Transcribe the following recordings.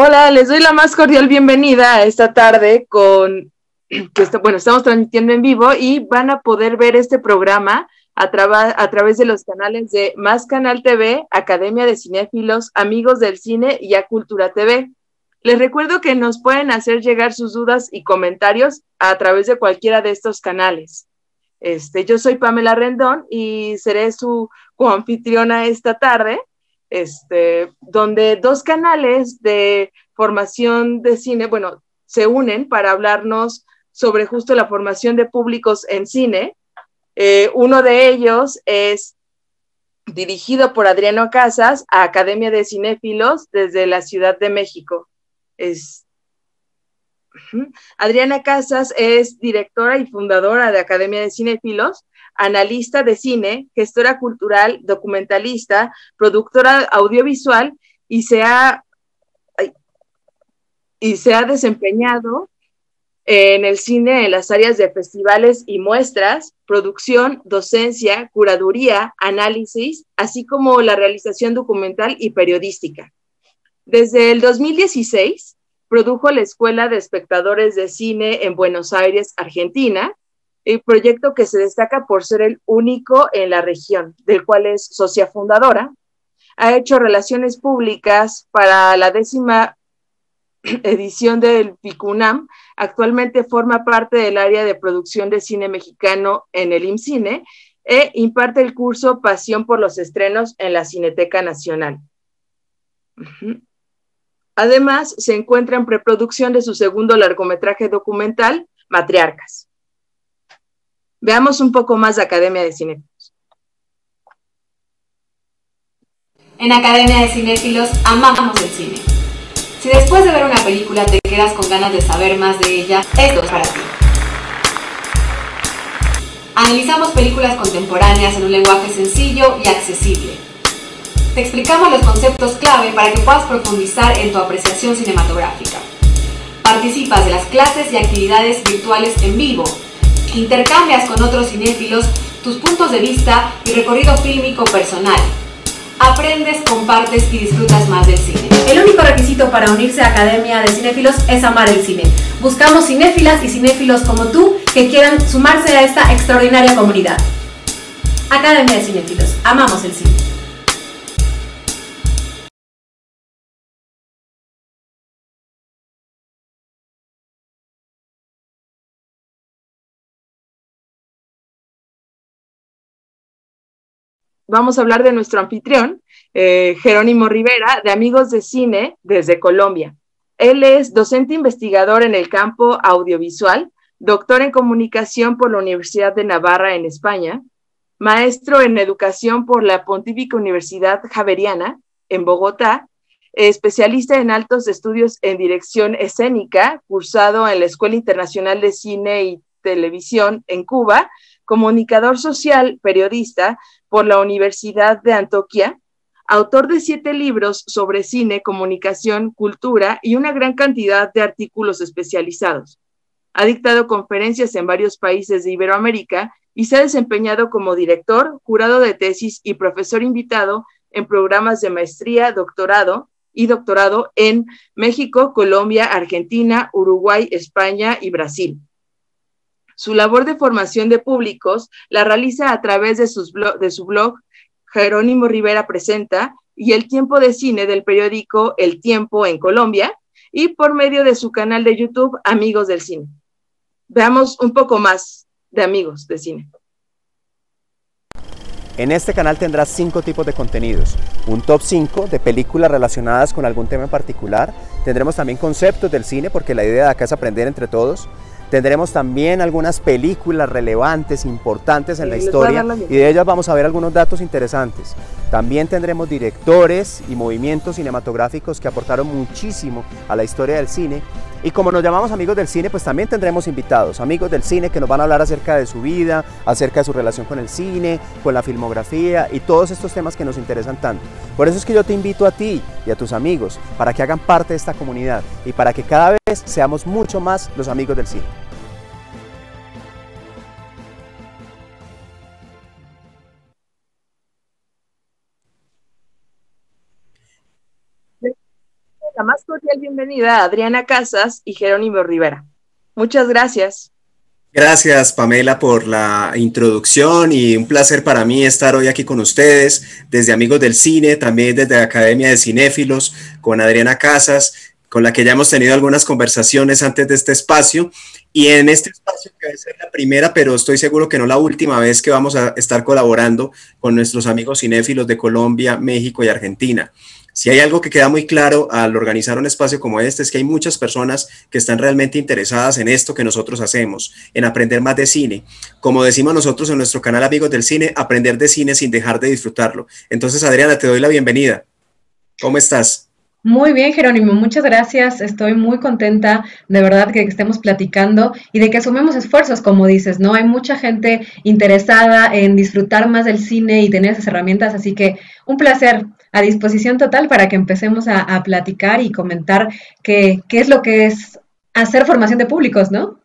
Hola, les doy la más cordial bienvenida a esta tarde estamos transmitiendo en vivo y van a poder ver este programa a través de los canales de Más Canal TV, Academia de Cinéfilos, Amigos del Cine y A Cultura TV. Les recuerdo que nos pueden hacer llegar sus dudas y comentarios a través de cualquiera de estos canales. Yo soy Pamela Rendón y seré su coanfitriona esta tarde. Donde dos canales de formación de cine, se unen para hablarnos sobre justo la formación de públicos en cine. Uno de ellos es dirigido por Adriana Casas a Academia de Cinéfilos desde la Ciudad de México. Adriana Casas es directora y fundadora de Academia de Cinéfilos, analista de cine, gestora cultural, documentalista, productora audiovisual y se ha desempeñado en el cine en las áreas de festivales y muestras, producción, docencia, curaduría, análisis, así como la realización documental y periodística. Desde el 2016 produjo la Escuela de Espectadores de Cine en Buenos Aires, Argentina, el proyecto que se destaca por ser el único en la región, del cual es socia fundadora. Ha hecho relaciones públicas para la 10ª edición del PICUNAM. Actualmente forma parte del área de producción de cine mexicano en el IMCINE e imparte el curso Pasión por los Estrenos en la Cineteca Nacional. Además, se encuentra en preproducción de su segundo largometraje documental, Matriarcas. Veamos un poco más de Academia de Cinéfilos. En Academia de Cinéfilos amamos el cine. Si después de ver una película te quedas con ganas de saber más de ella, esto es para ti. Analizamos películas contemporáneas en un lenguaje sencillo y accesible. Te explicamos los conceptos clave para que puedas profundizar en tu apreciación cinematográfica. Participas de las clases y actividades virtuales en vivo. Intercambias con otros cinéfilos tus puntos de vista y recorrido fílmico personal. Aprendes, compartes y disfrutas más del cine. El único requisito para unirse a Academia de Cinéfilos es amar el cine. Buscamos cinéfilas y cinéfilos como tú que quieran sumarse a esta extraordinaria comunidad. Academia de Cinéfilos, amamos el cine. Vamos a hablar de nuestro anfitrión, Jerónimo Rivera, de Amigos de Cine desde Colombia. Él es docente investigador en el campo audiovisual, doctor en comunicación por la Universidad de Navarra en España, maestro en educación por la Pontificia Universidad Javeriana en Bogotá, especialista en altos estudios en dirección escénica, cursado en la Escuela Internacional de Cine y Televisión en Cuba, comunicador social, periodista por la Universidad de Antioquia, autor de 7 libros sobre cine, comunicación, cultura y una gran cantidad de artículos especializados. Ha dictado conferencias en varios países de Iberoamérica y se ha desempeñado como director, jurado de tesis y profesor invitado en programas de maestría, doctorado en México, Colombia, Argentina, Uruguay, España y Brasil. Su labor de formación de públicos la realiza a través de su blog Jerónimo Rivera Presenta y El Tiempo de Cine del periódico El Tiempo en Colombia y por medio de su canal de YouTube Amigos del Cine. Veamos un poco más de Amigos de Cine. En este canal tendrás 5 tipos de contenidos, un top 5 de películas relacionadas con algún tema en particular, tendremos también conceptos del cine porque la idea de acá es aprender entre todos. Tendremos también algunas películas relevantes, importantes en la historia y de ellas vamos a ver algunos datos interesantes. También tendremos directores y movimientos cinematográficos que aportaron muchísimo a la historia del cine. Y como nos llamamos Amigos del Cine, pues también tendremos invitados, Amigos del Cine, que nos van a hablar acerca de su vida, acerca de su relación con el cine, con la filmografía y todos estos temas que nos interesan tanto. Por eso es que yo te invito a ti y a tus amigos para que hagan parte de esta comunidad y para que cada vez seamos mucho más los Amigos del Cine. la más cordial bienvenida a Adriana Casas y Jerónimo Rivera. Muchas gracias. Gracias, Pamela, por la introducción y un placer para mí estar hoy aquí con ustedes, desde Amigos del Cine, también desde la Academia de Cinéfilos, con Adriana Casas, con la que ya hemos tenido algunas conversaciones antes de este espacio, y en este espacio que va a ser la primera, pero estoy seguro que no la última vez que vamos a estar colaborando con nuestros amigos cinéfilos de Colombia, México y Argentina. Si hay algo que queda muy claro al organizar un espacio como este es que hay muchas personas que están realmente interesadas en esto que nosotros hacemos, en aprender más de cine. Como decimos nosotros en nuestro canal Amigos del Cine, aprender de cine sin dejar de disfrutarlo. Entonces, Adriana, te doy la bienvenida. ¿Cómo estás? Muy bien, Jerónimo, muchas gracias. Estoy muy contenta, de verdad, que estemos platicando y de que sumemos esfuerzos, como dices, ¿no? Hay mucha gente interesada en disfrutar más del cine y tener esas herramientas, así que un placer, a disposición total para que empecemos a platicar y comentar qué es lo que es hacer formación de públicos, ¿no?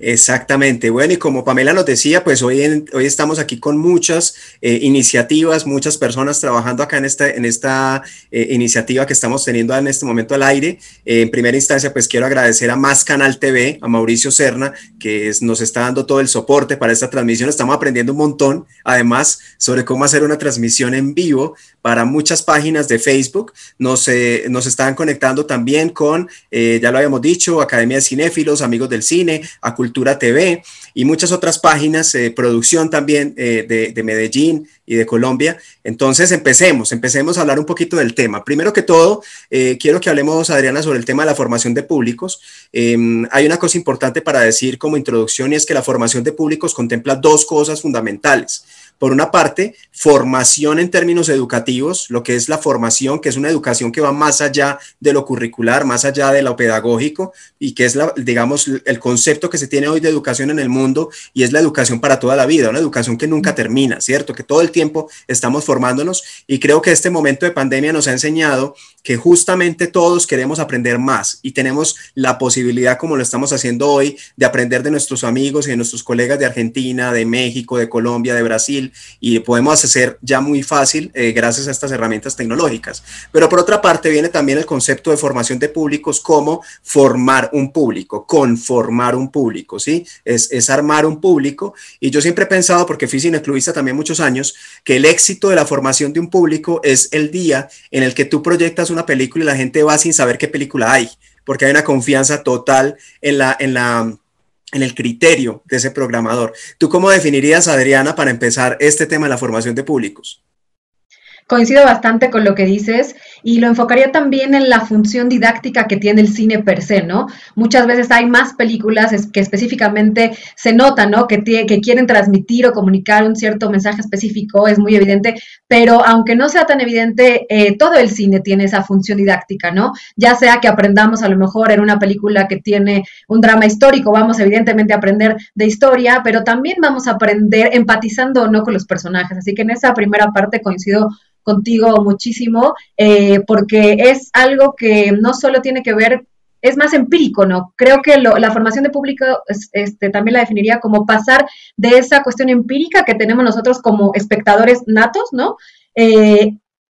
Exactamente. Bueno, y como Pamela nos decía, pues hoy estamos aquí con muchas iniciativas, muchas personas trabajando acá en esta iniciativa que estamos teniendo en este momento al aire. En primera instancia, pues quiero agradecer a Más Canal TV, a Mauricio Serna, que nos está dando todo el soporte para esta transmisión. Estamos aprendiendo un montón, además, sobre cómo hacer una transmisión en vivo para muchas páginas de Facebook. Nos están conectando también con, ya lo habíamos dicho, Academia de Cinéfilos, Amigos del Cine, A Cultura TV y muchas otras páginas, producción también de Medellín y de Colombia. Entonces empecemos a hablar un poquito del tema. Primero que todo, quiero que hablemos, Adriana, sobre el tema de la formación de públicos. Hay una cosa importante para decir como introducción y es que la formación de públicos contempla dos cosas fundamentales. Por una parte, formación en términos educativos, lo que es la formación, que es una educación que va más allá de lo curricular, más allá de lo pedagógico, y que es, digamos, el concepto que se tiene hoy de educación en el mundo, y es la educación para toda la vida, una educación que nunca termina, ¿cierto? Que todo el tiempo estamos formándonos, y creo que este momento de pandemia nos ha enseñado que justamente todos queremos aprender más, y tenemos la posibilidad, como lo estamos haciendo hoy, de aprender de nuestros amigos y de nuestros colegas de Argentina, de México, de Colombia, de Brasil, y podemos hacer ya muy fácil gracias a estas herramientas tecnológicas. Pero por otra parte viene también el concepto de formación de públicos como formar un público, conformar un público, ¿sí? Es armar un público, y yo siempre he pensado, porque fui cineclubista también muchos años, que el éxito de la formación de un público es el día en el que tú proyectas una película y la gente va sin saber qué película hay, porque hay una confianza total en el criterio de ese programador. ¿Tú cómo definirías, Adriana, para empezar este tema de la formación de públicos? Coincido bastante con lo que dices y lo enfocaría también en la función didáctica que tiene el cine per se, ¿no? Muchas veces hay más películas que específicamente se nota, ¿no? Que quieren transmitir o comunicar un cierto mensaje específico, es muy evidente, pero aunque no sea tan evidente, todo el cine tiene esa función didáctica, ¿no? Ya sea que aprendamos a lo mejor en una película que tiene un drama histórico, vamos evidentemente a aprender de historia, pero también vamos a aprender empatizando o no con los personajes. Así que en esa primera parte coincido contigo muchísimo, porque es algo que no solo tiene que ver, es más empírico, ¿no? Creo que la formación de público también la definiría como pasar de esa cuestión empírica que tenemos nosotros como espectadores natos, ¿no?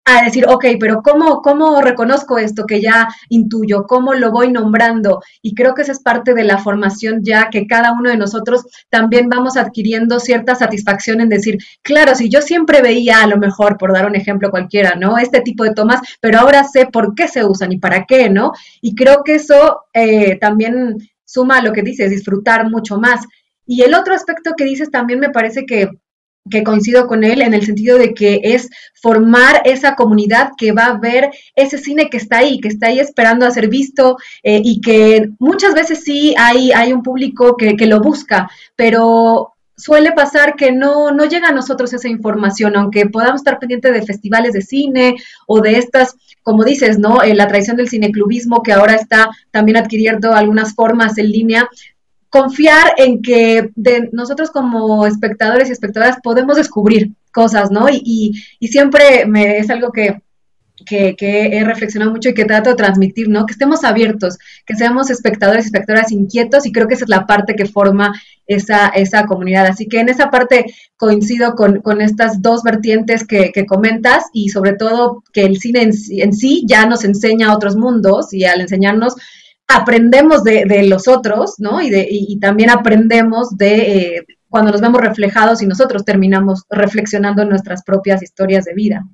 A decir, ok, pero ¿cómo reconozco esto que ya intuyo? ¿Cómo lo voy nombrando? Y creo que esa es parte de la formación ya que cada uno de nosotros también vamos adquiriendo cierta satisfacción en decir, claro, si yo siempre veía a lo mejor, por dar un ejemplo cualquiera, ¿no? Este tipo de tomas, pero ahora sé por qué se usan y para qué, ¿no? Y creo que eso también suma a lo que dices, disfrutar mucho más. Y el otro aspecto que dices también me parece que coincido con él en el sentido de que es formar esa comunidad que va a ver ese cine que está ahí esperando a ser visto y que muchas veces sí hay un público que lo busca, pero suele pasar que no llega a nosotros esa información, aunque podamos estar pendientes de festivales de cine o de estas, como dices, ¿no? La tradición del cineclubismo que ahora está también adquiriendo algunas formas en línea. Confiar en que nosotros como espectadores y espectadoras podemos descubrir cosas, ¿no? Y siempre es algo que que he reflexionado mucho y que trato de transmitir, ¿no? Que estemos abiertos, que seamos espectadores y espectadoras inquietos, y creo que esa es la parte que forma esa comunidad. Así que en esa parte coincido con estas dos vertientes que comentas, y sobre todo que el cine en sí ya nos enseña a otros mundos, y al enseñarnos aprendemos de los otros, ¿no? Y también aprendemos de cuando nos vemos reflejados y nosotros terminamos reflexionando en nuestras propias historias de vida.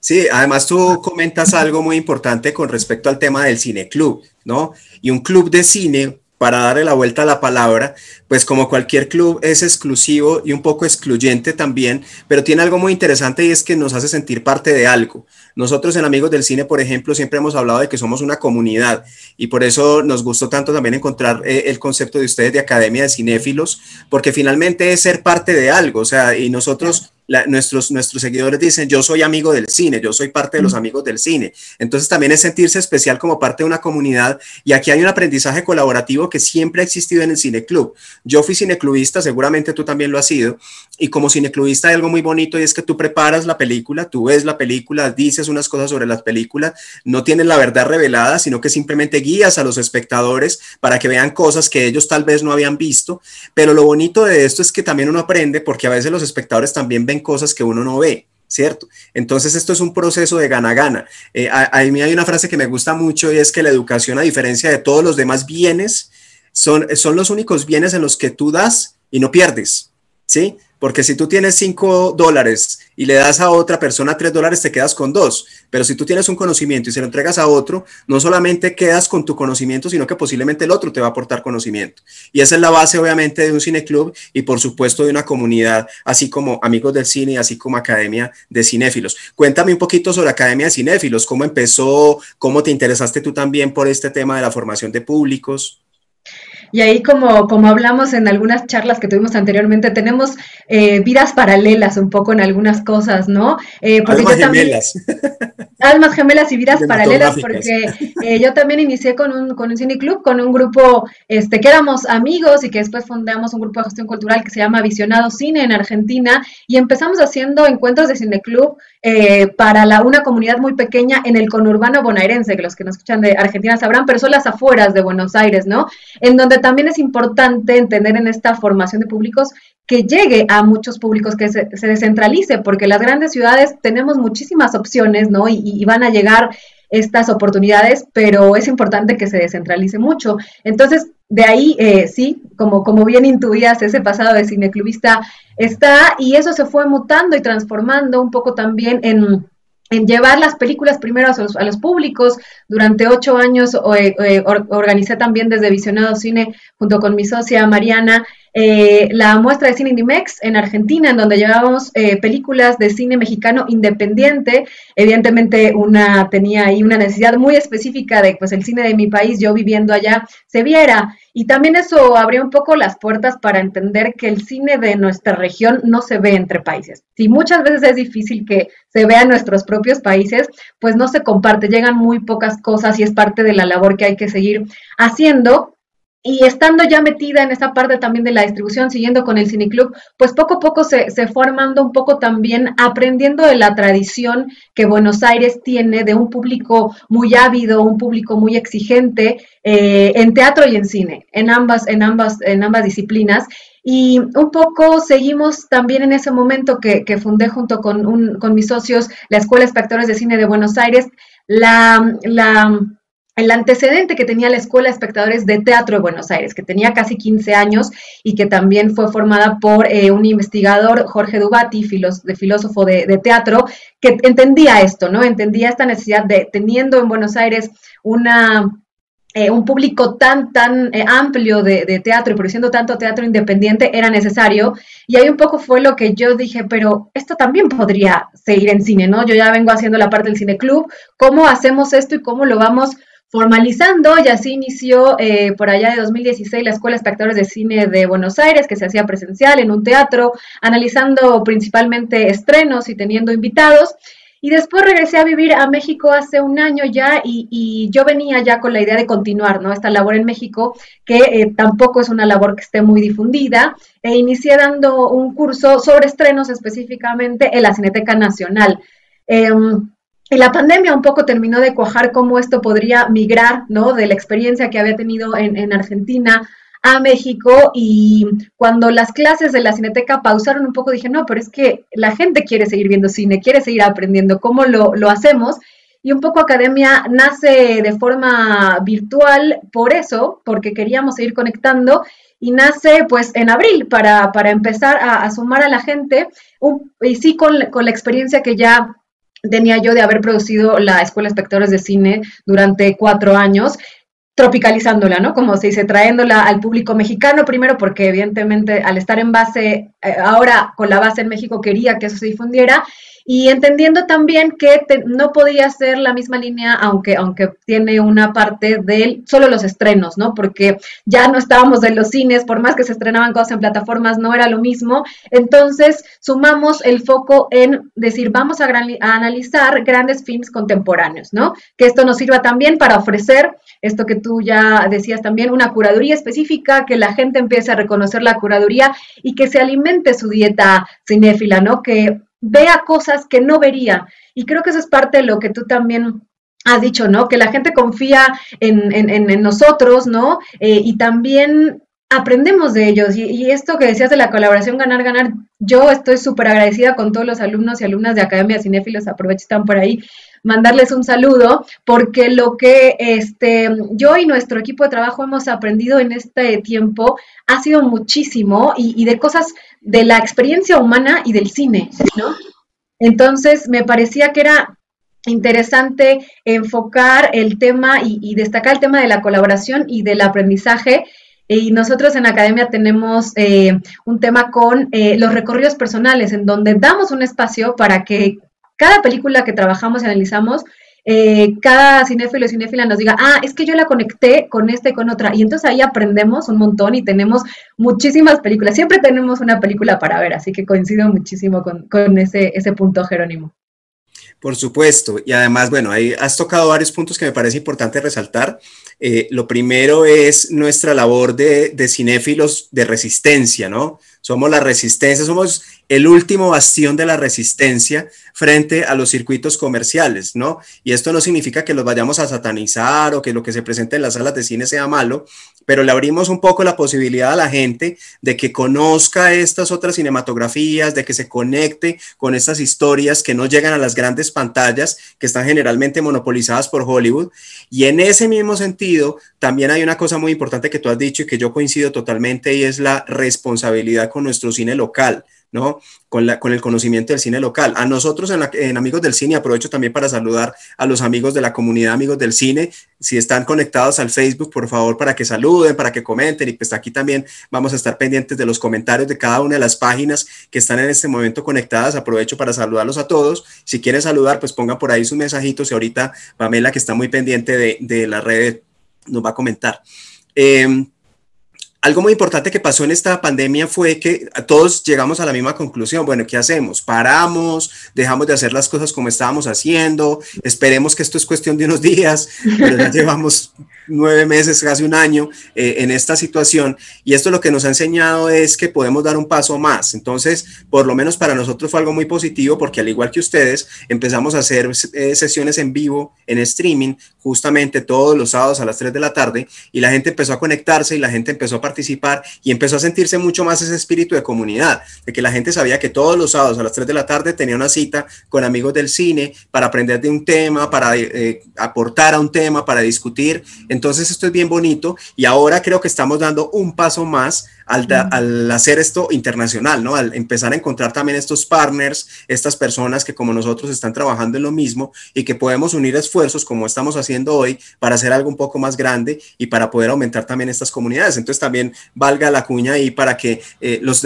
Sí, además tú comentas algo muy importante con respecto al tema del Cine Club, ¿no? Y un club de cine, para darle la vuelta a la palabra, pues como cualquier club es exclusivo y un poco excluyente también, pero tiene algo muy interesante, y es que nos hace sentir parte de algo. Nosotros en Amigos del Cine, por ejemplo, siempre hemos hablado de que somos una comunidad, y por eso nos gustó tanto también encontrar el concepto de ustedes de Academia de Cinéfilos, porque finalmente es ser parte de algo, o sea, y nosotros... Nuestros seguidores dicen, yo soy amigo del cine, yo soy parte de los amigos del cine. Entonces también es sentirse especial como parte de una comunidad, y aquí hay un aprendizaje colaborativo que siempre ha existido en el Cine Club. Yo fui cineclubista, seguramente tú también lo has sido, y como cineclubista hay algo muy bonito, y es que tú preparas la película, tú ves la película, dices unas cosas sobre las películas, no tienes la verdad revelada, sino que simplemente guías a los espectadores para que vean cosas que ellos tal vez no habían visto, pero lo bonito de esto es que también uno aprende, porque a veces los espectadores también ven cosas que uno no ve, ¿cierto? Entonces esto es un proceso de gana-gana. A mí hay una frase que me gusta mucho, y es que la educación, a diferencia de todos los demás bienes, son los únicos bienes en los que tú das y no pierdes, ¿sí? Porque si tú tienes $5 y le das a otra persona $3, te quedas con 2. Pero si tú tienes un conocimiento y se lo entregas a otro, no solamente quedas con tu conocimiento, sino que posiblemente el otro te va a aportar conocimiento. Y esa es la base, obviamente, de un cineclub y, por supuesto, de una comunidad, así como Amigos del Cine, así como Academia de Cinéfilos. Cuéntame un poquito sobre Academia de Cinéfilos, cómo empezó, cómo te interesaste tú también por este tema de la formación de públicos. Y ahí, como hablamos en algunas charlas que tuvimos anteriormente, tenemos vidas paralelas un poco en algunas cosas, ¿no? Porque almas yo también, gemelas. Almas gemelas y vidas paralelas, porque yo también inicié con un cineclub, con un grupo que éramos amigos y que después fundamos un grupo de gestión cultural que se llama Visionado Cine en Argentina, y empezamos haciendo encuentros de cineclub para una comunidad muy pequeña en el conurbano bonaerense, que los que nos escuchan de Argentina sabrán, pero son las afueras de Buenos Aires, ¿no? En donde también es importante entender en esta formación de públicos que llegue a muchos públicos, que se descentralice, porque las grandes ciudades tenemos muchísimas opciones, ¿no? Y van a llegar estas oportunidades, pero es importante que se descentralice mucho. Entonces, de ahí, sí, como bien intuías, ese pasado de cineclubista está, y eso se fue mutando y transformando un poco también en llevar las películas primero a los públicos. Durante 8 años organicé también desde Visionado Cine, junto con mi socia Mariana, la muestra de cine Indimex en Argentina, en donde llevábamos películas de cine mexicano independiente. Evidentemente tenía ahí una necesidad muy específica de, pues, el cine de mi país, yo viviendo allá, se viera. Y también eso abrió un poco las puertas para entender que el cine de nuestra región no se ve entre países. Si muchas veces es difícil que se vea en nuestros propios países, pues no se comparte, llegan muy pocas cosas, y es parte de la labor que hay que seguir haciendo. Y estando ya metida en esa parte también de la distribución, siguiendo con el cineclub, pues poco a poco se formando un poco también, aprendiendo de la tradición que Buenos Aires tiene de un público muy ávido, un público muy exigente, en teatro y en cine, en ambas disciplinas. Y un poco seguimos también en ese momento que fundé junto con mis socios la Escuela de Espectadores de Cine de Buenos Aires, el antecedente que tenía la Escuela de Espectadores de Teatro de Buenos Aires, que tenía casi 15 años y que también fue formada por un investigador, Jorge Dubati, filósofo de teatro, que entendía esto, ¿no? Entendía esta necesidad de, teniendo en Buenos Aires un público tan amplio de teatro y produciendo tanto teatro independiente, era necesario. Y ahí un poco fue lo que yo dije, pero esto también podría seguir en cine, ¿no? Yo ya vengo haciendo la parte del cineclub, ¿cómo hacemos esto y cómo lo vamos formalizando? Y así inició por allá de 2016 la Escuela de Espectadores de Cine de Buenos Aires, que se hacía presencial en un teatro, analizando principalmente estrenos y teniendo invitados. Y después regresé a vivir a México hace 1 año ya, y yo venía ya con la idea de continuar, ¿no?, esta labor en México, que tampoco es una labor que esté muy difundida, e inicié dando un curso sobre estrenos, específicamente en la Cineteca Nacional. La pandemia un poco terminó de cuajar cómo esto podría migrar, ¿no?, de la experiencia que había tenido en Argentina a México, y cuando las clases de la Cineteca pausaron un poco dije, no, pero es que la gente quiere seguir viendo cine, quiere seguir aprendiendo, ¿cómo lo hacemos? Y un poco Academia nace de forma virtual por eso, porque queríamos seguir conectando. Y nace pues en abril para empezar a sumar a la gente, y sí con la experiencia que ya tenía yo de haber producido la Escuela de Espectadores de Cine durante 4 años, tropicalizándola, ¿no? Como se dice, traéndola al público mexicano primero, porque evidentemente al estar en base, ahora con la base en México quería que eso se difundiera, y entendiendo también que no podía ser la misma línea, aunque tiene una parte de solo los estrenos, ¿no? Porque ya no estábamos en los cines, por más que se estrenaban cosas en plataformas, no era lo mismo. Entonces, sumamos el foco en decir, vamos a analizar grandes films contemporáneos, ¿no? Que esto nos sirva también para ofrecer, esto que tú ya decías también, una curaduría específica, que la gente empiece a reconocer la curaduría y que se alimente su dieta cinéfila, ¿no? Que vea cosas que no vería, y creo que eso es parte de lo que tú también has dicho, ¿no? Que la gente confía en nosotros, ¿no? Y también aprendemos de ellos, y esto que decías de la colaboración ganar-ganar, yo estoy súper agradecida con todos los alumnos y alumnas de Academia de Cinéfilos, aprovecho que están por ahí, mandarles un saludo, porque lo que yo y nuestro equipo de trabajo hemos aprendido en este tiempo ha sido muchísimo, y de cosas de la experiencia humana y del cine, ¿no? Entonces me parecía que era interesante enfocar el tema y destacar el tema de la colaboración y del aprendizaje. Y nosotros en Academia tenemos un tema con los recorridos personales, en donde damos un espacio para que cada película que trabajamos y analizamos, cada cinéfilo y cinéfila nos diga, ah, es que yo la conecté con esta y con otra, y entonces ahí aprendemos un montón y tenemos muchísimas películas, siempre tenemos una película para ver, así que coincido muchísimo con ese punto, Jerónimo. Por supuesto, y además, bueno, ahí has tocado varios puntos que me parece importante resaltar. Lo primero es nuestra labor de cinéfilos de resistencia, ¿no? Somos la resistencia, somos el último bastión de la resistencia frente a los circuitos comerciales, ¿no? Y esto no significa que los vayamos a satanizar o que lo que se presente en las salas de cine sea malo, pero le abrimos un poco la posibilidad a la gente de que conozca estas otras cinematografías, de que se conecte con estas historias que no llegan a las grandes pantallas, que están generalmente monopolizadas por Hollywood. Y en ese mismo sentido, también hay una cosa muy importante que tú has dicho y que yo coincido totalmente, y es la responsabilidad con nuestro cine local, ¿no? Con el conocimiento del cine local. A nosotros en Amigos del Cine, aprovecho también para saludar a los amigos de la comunidad Amigos del Cine, si están conectados al Facebook, por favor, para que saluden, para que comenten, y pues aquí también vamos a estar pendientes de los comentarios de cada una de las páginas que están en este momento conectadas. Aprovecho para saludarlos a todos. Si quieren saludar, pues pongan por ahí sus mensajitos, y ahorita Pamela, que está muy pendiente de la red, nos va a comentar. Algo muy importante que pasó en esta pandemia fue que todos llegamos a la misma conclusión. Bueno, ¿qué hacemos? ¿Paramos? ¿Dejamos de hacer las cosas como estábamos haciendo? Esperemos que esto es cuestión de unos días, pero ya llevamos 9 meses, casi un año en esta situación, y esto lo que nos ha enseñado es que podemos dar un paso más. Entonces, por lo menos para nosotros fue algo muy positivo, porque al igual que ustedes, empezamos a hacer sesiones en vivo, en streaming, justamente todos los sábados a las 3 de la tarde, y la gente empezó a conectarse, y la gente empezó a participar, y empezó a sentirse mucho más ese espíritu de comunidad, de que la gente sabía que todos los sábados a las 3 de la tarde tenía una cita con Amigos del Cine para aprender de un tema, para aportar a un tema, para discutir. Entonces esto es bien bonito, y ahora creo que estamos dando un paso más al hacer esto internacional, ¿no? Al empezar a encontrar también estos partners, estas personas que como nosotros están trabajando en lo mismo, y que podemos unir esfuerzos como estamos haciendo hoy para hacer algo un poco más grande y para poder aumentar también estas comunidades. Entonces también valga la cuña ahí para que los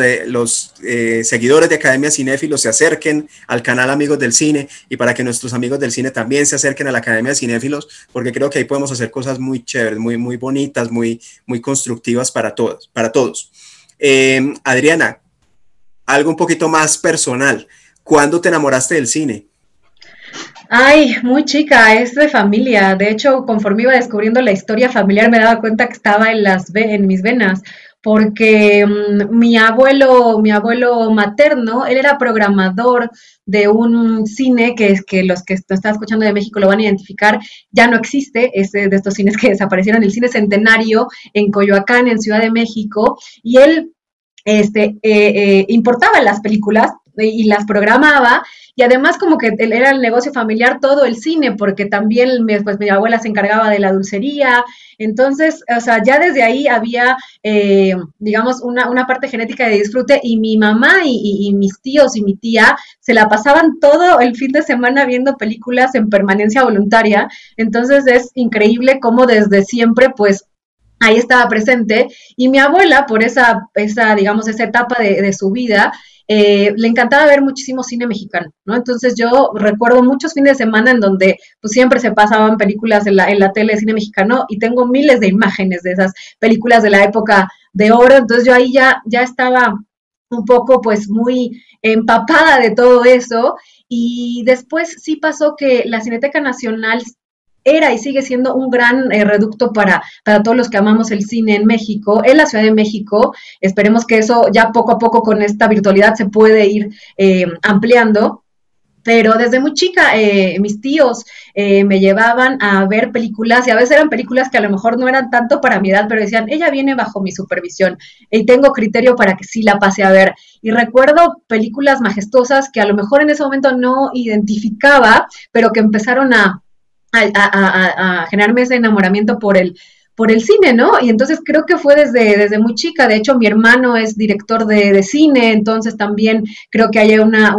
seguidores de Academia Cinéfilos se acerquen al canal Amigos del Cine, y para que nuestros amigos del cine también se acerquen a la Academia de Cinéfilos, porque creo que ahí podemos hacer cosas muy chéveres, muy bonitas, muy constructivas para todos. Adriana, algo un poquito más personal. ¿Cuándo te enamoraste del cine? Ay, muy chica, es de familia. De hecho, conforme iba descubriendo la historia familiar, me daba cuenta que estaba en mis venas, porque mi abuelo materno, él era programador de un cine que los que están escuchando de México lo van a identificar, ya no existe, es de estos cines que desaparecieron, el Cine Centenario en Coyoacán, en Ciudad de México, y él importaba las películas y las programaba, y además como que era el negocio familiar todo el cine, porque también pues, mi abuela se encargaba de la dulcería, entonces, o sea, ya desde ahí había, digamos, una parte genética de disfrute, y mi mamá y mis tíos y mi tía se la pasaban todo el fin de semana viendo películas en permanencia voluntaria, entonces es increíble cómo desde siempre, pues, ahí estaba presente, y mi abuela, por digamos, esa etapa de su vida, le encantaba ver muchísimo cine mexicano, ¿no? Entonces yo recuerdo muchos fines de semana en donde pues, siempre se pasaban películas en la tele de cine mexicano y tengo miles de imágenes de esas películas de la época de oro, entonces yo ahí ya estaba un poco pues muy empapada de todo eso y después sí pasó que la Cineteca Nacional era y sigue siendo un gran reducto para todos los que amamos el cine en México, en la Ciudad de México. Esperemos que eso ya poco a poco con esta virtualidad se puede ir ampliando. Pero desde muy chica mis tíos me llevaban a ver películas y a veces eran películas que a lo mejor no eran tanto para mi edad, pero decían, ella viene bajo mi supervisión y tengo criterio para que sí la pase a ver. Y recuerdo películas majestuosas que a lo mejor en ese momento no identificaba, pero que empezaron a generarme ese enamoramiento por el cine, ¿no? Y entonces creo que fue desde muy chica, de hecho mi hermano es director de cine, entonces también creo que hay una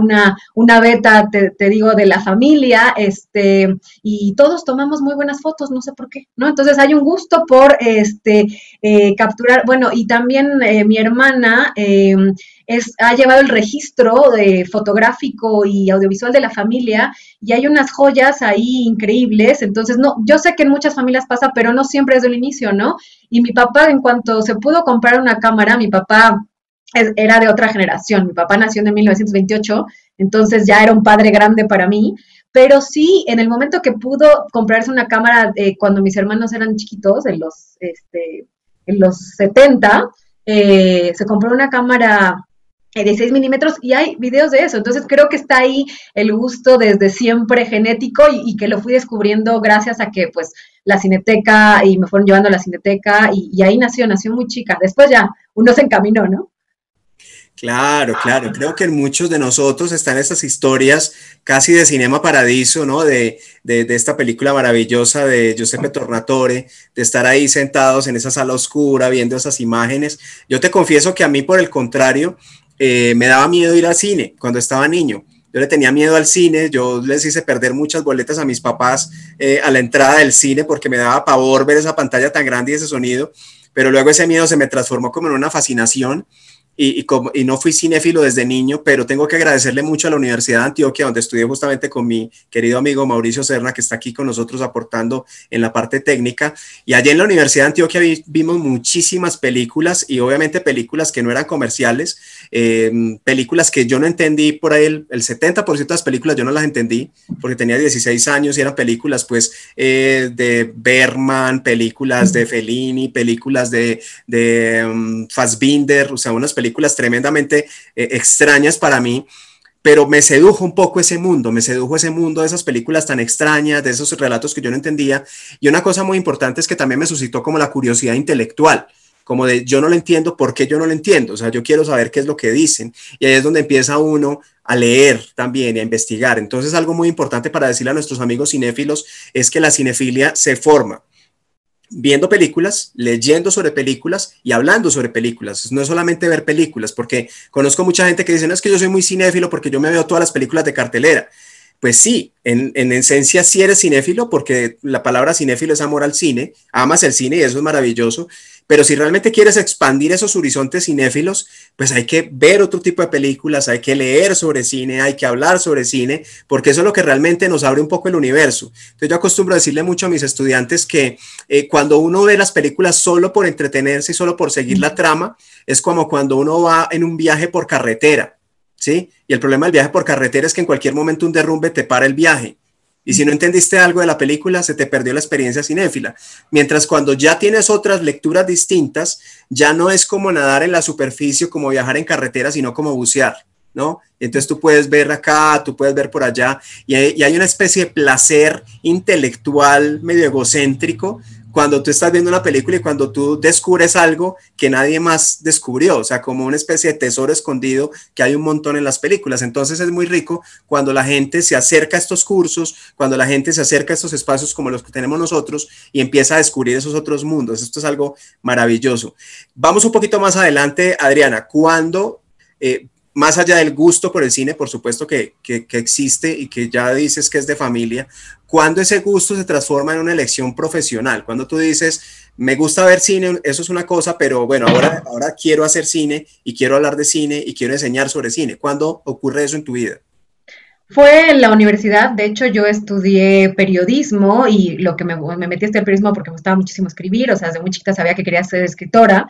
beta, te digo, de la familia, y todos tomamos muy buenas fotos, no sé por qué, ¿no? Entonces hay un gusto por capturar, bueno, y también mi hermana ha llevado el registro fotográfico y audiovisual de la familia y hay unas joyas ahí increíbles, entonces no, yo sé que en muchas familias pasa, pero no siempre desde el inicio, ¿no? Y mi papá, en cuanto se pudo comprar una cámara, mi papá era de otra generación, mi papá nació en 1928, entonces ya era un padre grande para mí, pero sí, en el momento que pudo comprarse una cámara, cuando mis hermanos eran chiquitos, en los 70, se compró una cámara de 6 milímetros y hay videos de eso, entonces creo que está ahí el gusto desde siempre genético y que lo fui descubriendo gracias a que pues la Cineteca y me fueron llevando a la Cineteca y ahí nació muy chica, después ya uno se encaminó, ¿no? Claro, creo que en muchos de nosotros están esas historias casi de Cinema Paradiso, ¿no? De esta película maravillosa de Giuseppe Tornatore, de estar ahí sentados en esa sala oscura viendo esas imágenes. Yo te confieso que a mí, por el contrario, me daba miedo ir al cine cuando estaba niño. Yo le tenía miedo al cine, yo les hice perder muchas boletas a mis papás a la entrada del cine porque me daba pavor ver esa pantalla tan grande y ese sonido, pero luego ese miedo se me transformó como en una fascinación y no fui cinéfilo desde niño, pero tengo que agradecerle mucho a la Universidad de Antioquia, donde estudié justamente con mi querido amigo Mauricio Serna, que está aquí con nosotros aportando en la parte técnica, y allí en la Universidad de Antioquia vimos muchísimas películas, y obviamente películas que no eran comerciales, películas que yo no entendí, por ahí el 70% de las películas yo no las entendí, porque tenía 16 años y eran películas pues de Bergman, películas de Fellini, películas de Fassbinder, o sea, unas películas tremendamente extrañas para mí, pero me sedujo un poco ese mundo, de esas películas tan extrañas, de esos relatos que yo no entendía, y una cosa muy importante es que también me suscitó como la curiosidad intelectual, como de yo no lo entiendo, ¿por qué yo no lo entiendo? O sea, yo quiero saber qué es lo que dicen, y ahí es donde empieza uno a leer también y a investigar. Entonces algo muy importante para decirle a nuestros amigos cinéfilos es que la cinefilia se forma viendo películas, leyendo sobre películas y hablando sobre películas. No es solamente ver películas, porque conozco mucha gente que dice, no, es que yo soy muy cinéfilo porque yo me veo todas las películas de cartelera. Pues sí, en esencia sí eres cinéfilo, porque la palabra cinéfilo es amor al cine, amas el cine y eso es maravilloso, pero si realmente quieres expandir esos horizontes cinéfilos, pues hay que ver otro tipo de películas, hay que leer sobre cine, hay que hablar sobre cine, porque eso es lo que realmente nos abre un poco el universo. Entonces yo acostumbro a decirle mucho a mis estudiantes que cuando uno ve las películas solo por entretenerse y solo por seguir la trama, es como cuando uno va en un viaje por carretera, ¿sí? Y el problema del viaje por carretera es que en cualquier momento un derrumbe te para el viaje. Y si no entendiste algo de la película, se te perdió la experiencia cinéfila. Mientras cuando ya tienes otras lecturas distintas, ya no es como nadar en la superficie, como viajar en carretera, sino como bucear, ¿no? Entonces tú puedes ver acá, tú puedes ver por allá, y hay una especie de placer intelectual medio egocéntrico cuando tú estás viendo una película y cuando tú descubres algo que nadie más descubrió, o sea, como una especie de tesoro escondido que hay un montón en las películas. Entonces es muy rico cuando la gente se acerca a estos cursos, cuando la gente se acerca a estos espacios como los que tenemos nosotros y empieza a descubrir esos otros mundos. Esto es algo maravilloso. Vamos un poquito más adelante, Adriana, cuando, más allá del gusto por el cine, por supuesto que existe y que ya dices que es de familia, cuando ese gusto se transforma en una elección profesional, cuando tú dices, me gusta ver cine, eso es una cosa, pero bueno, ahora quiero hacer cine y quiero hablar de cine y quiero enseñar sobre cine. ¿Cuándo ocurre eso en tu vida? Fue en la universidad, de hecho yo estudié periodismo y lo que me metí hasta el periodismo porque me gustaba muchísimo escribir, o sea, desde muy chiquita sabía que quería ser escritora,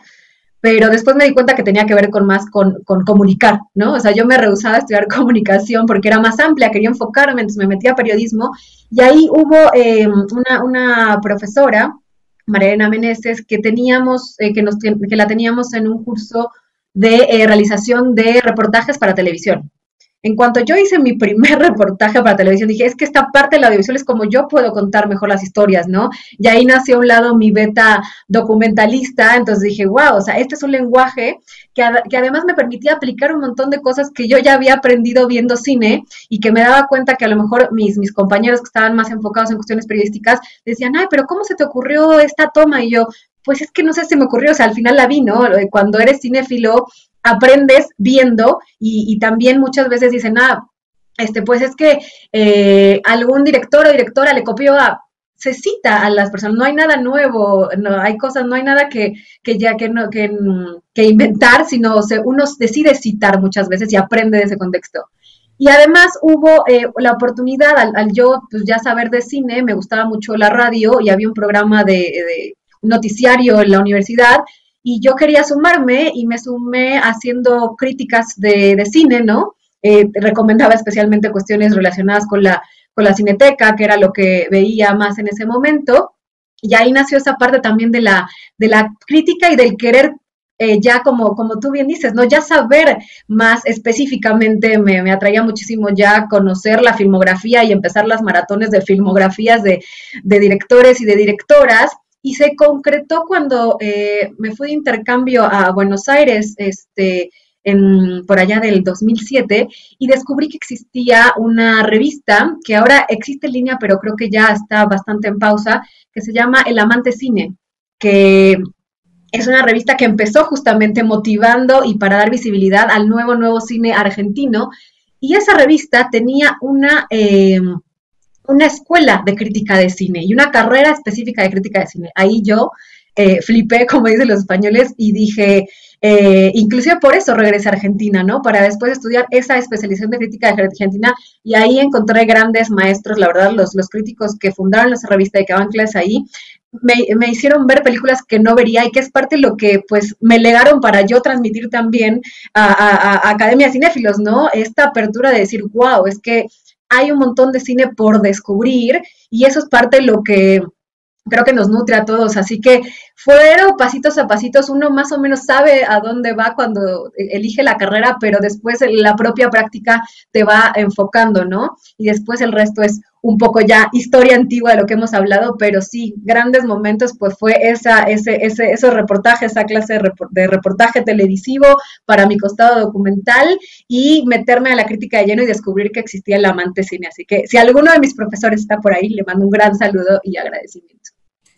pero después me di cuenta que tenía que ver con más con comunicar, ¿no? O sea, yo me rehusaba a estudiar comunicación porque era más amplia, quería enfocarme, entonces me metí a periodismo y ahí hubo una profesora, María Elena Meneses, que teníamos, que la teníamos en un curso de realización de reportajes para televisión. En cuanto yo hice mi primer reportaje para televisión, dije, es que esta parte de la audiovisual es como yo puedo contar mejor las historias, ¿no? Y ahí nació un lado mi beta documentalista, entonces dije, wow, o sea, este es un lenguaje que además me permitía aplicar un montón de cosas que yo ya había aprendido viendo cine y que me daba cuenta que a lo mejor mis compañeros que estaban más enfocados en cuestiones periodísticas decían, ay, pero ¿cómo se te ocurrió esta toma? Y yo, pues es que no sé, se me ocurrió, o sea, al final la vi, ¿no? Cuando eres cinéfilo, aprendes viendo y también muchas veces dicen, ah, pues es que algún director o directora le copió a, se cita a las personas, no hay nada nuevo, no hay cosas, no hay nada que inventar, sino uno decide citar muchas veces y aprende de ese contexto. Y además hubo la oportunidad, al yo pues, ya saber de cine, me gustaba mucho la radio y había un programa de noticiario en la universidad, y yo quería sumarme y me sumé haciendo críticas de cine, ¿no? Recomendaba especialmente cuestiones relacionadas con la Cineteca, que era lo que veía más en ese momento. Y ahí nació esa parte también de la crítica y del querer, ya como tú bien dices, ¿no? Ya saber más específicamente me atraía muchísimo ya conocer la filmografía y empezar las maratones de filmografías de directores y de directoras. Y se concretó cuando me fui de intercambio a Buenos Aires, por allá del 2007, y descubrí que existía una revista que ahora existe en línea, pero creo que ya está bastante en pausa, que se llama El Amante Cine, que es una revista que empezó justamente motivando y para dar visibilidad al nuevo cine argentino. Y esa revista tenía una escuela de crítica de cine y una carrera específica de crítica de cine. Ahí yo flipé, como dicen los españoles, y dije, inclusive por eso regresé a Argentina, ¿no? Para después estudiar esa especialización de crítica de Argentina, y ahí encontré grandes maestros, la verdad, los críticos que fundaron esa revista y que daban clases ahí, me hicieron ver películas que no vería y que es parte de lo que pues me legaron para yo transmitir también a Academia de Cinéfilos, ¿no? Esta apertura de decir, wow, es que hay un montón de cine por descubrir y eso es parte de lo que creo que nos nutre a todos. Así que fueron pasitos a pasitos, uno más o menos sabe a dónde va cuando elige la carrera, pero después la propia práctica te va enfocando, ¿no? Y después el resto es un poco ya historia antigua de lo que hemos hablado, pero sí, grandes momentos, pues fue esos reportajes, esa clase de reportaje televisivo para mi costado documental y meterme a la crítica de lleno y descubrir que existía El Amante Cine. Así que si alguno de mis profesores está por ahí, le mando un gran saludo y agradecimiento.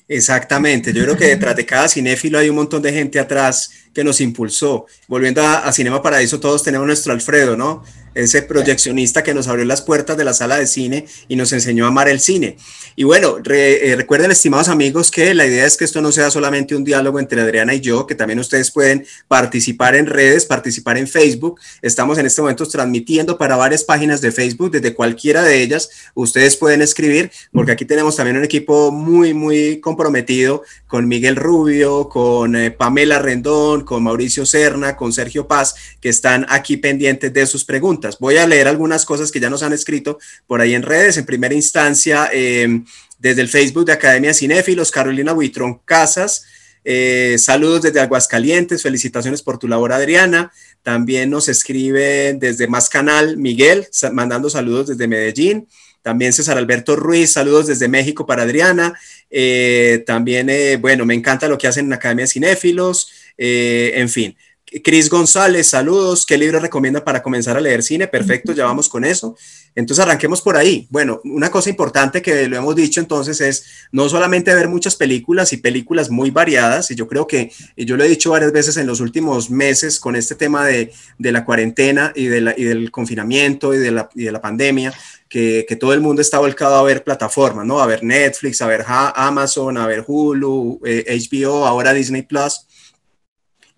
Exactamente, yo creo que detrás de cada cinéfilo hay un montón de gente atrás que nos impulsó. Volviendo a Cinema Paraíso, todos tenemos nuestro Alfredo, ¿no? Ese proyeccionista que nos abrió las puertas de la sala de cine y nos enseñó a amar el cine. Y bueno, recuerden, estimados amigos, que la idea es que esto no sea solamente un diálogo entre Adriana y yo, que también ustedes pueden participar en redes, participar en Facebook. Estamos en este momento transmitiendo para varias páginas de Facebook, desde cualquiera de ellas ustedes pueden escribir, porque aquí tenemos también un equipo muy, muy comprometido con Miguel Rubio, con Pamela Rendón, Carol, con Mauricio Serna, con Sergio Paz, que están aquí pendientes de sus preguntas. Voy a leer algunas cosas que ya nos han escrito por ahí en redes. En primera instancia, desde el Facebook de Academia de Cinéfilos, Carolina Buitrón Casas, saludos desde Aguascalientes, felicitaciones por tu labor, Adriana. También nos escribe desde Más Canal Miguel, mandando saludos desde Medellín. También César Alberto Ruiz, saludos desde México para Adriana. También, bueno, me encanta lo que hacen en Academia de Cinéfilos, en fin. Cris González, saludos. ¿Qué libro recomienda para comenzar a leer cine? Perfecto, ya vamos con eso. Entonces arranquemos por ahí. Bueno, una cosa importante que lo hemos dicho entonces es no solamente ver muchas películas y películas muy variadas, y yo creo que, y yo lo he dicho varias veces en los últimos meses con este tema de la cuarentena y, del confinamiento y de la pandemia, que todo el mundo está volcado a ver plataformas, ¿no? A ver Netflix, a ver Amazon, a ver Hulu, HBO, ahora Disney Plus,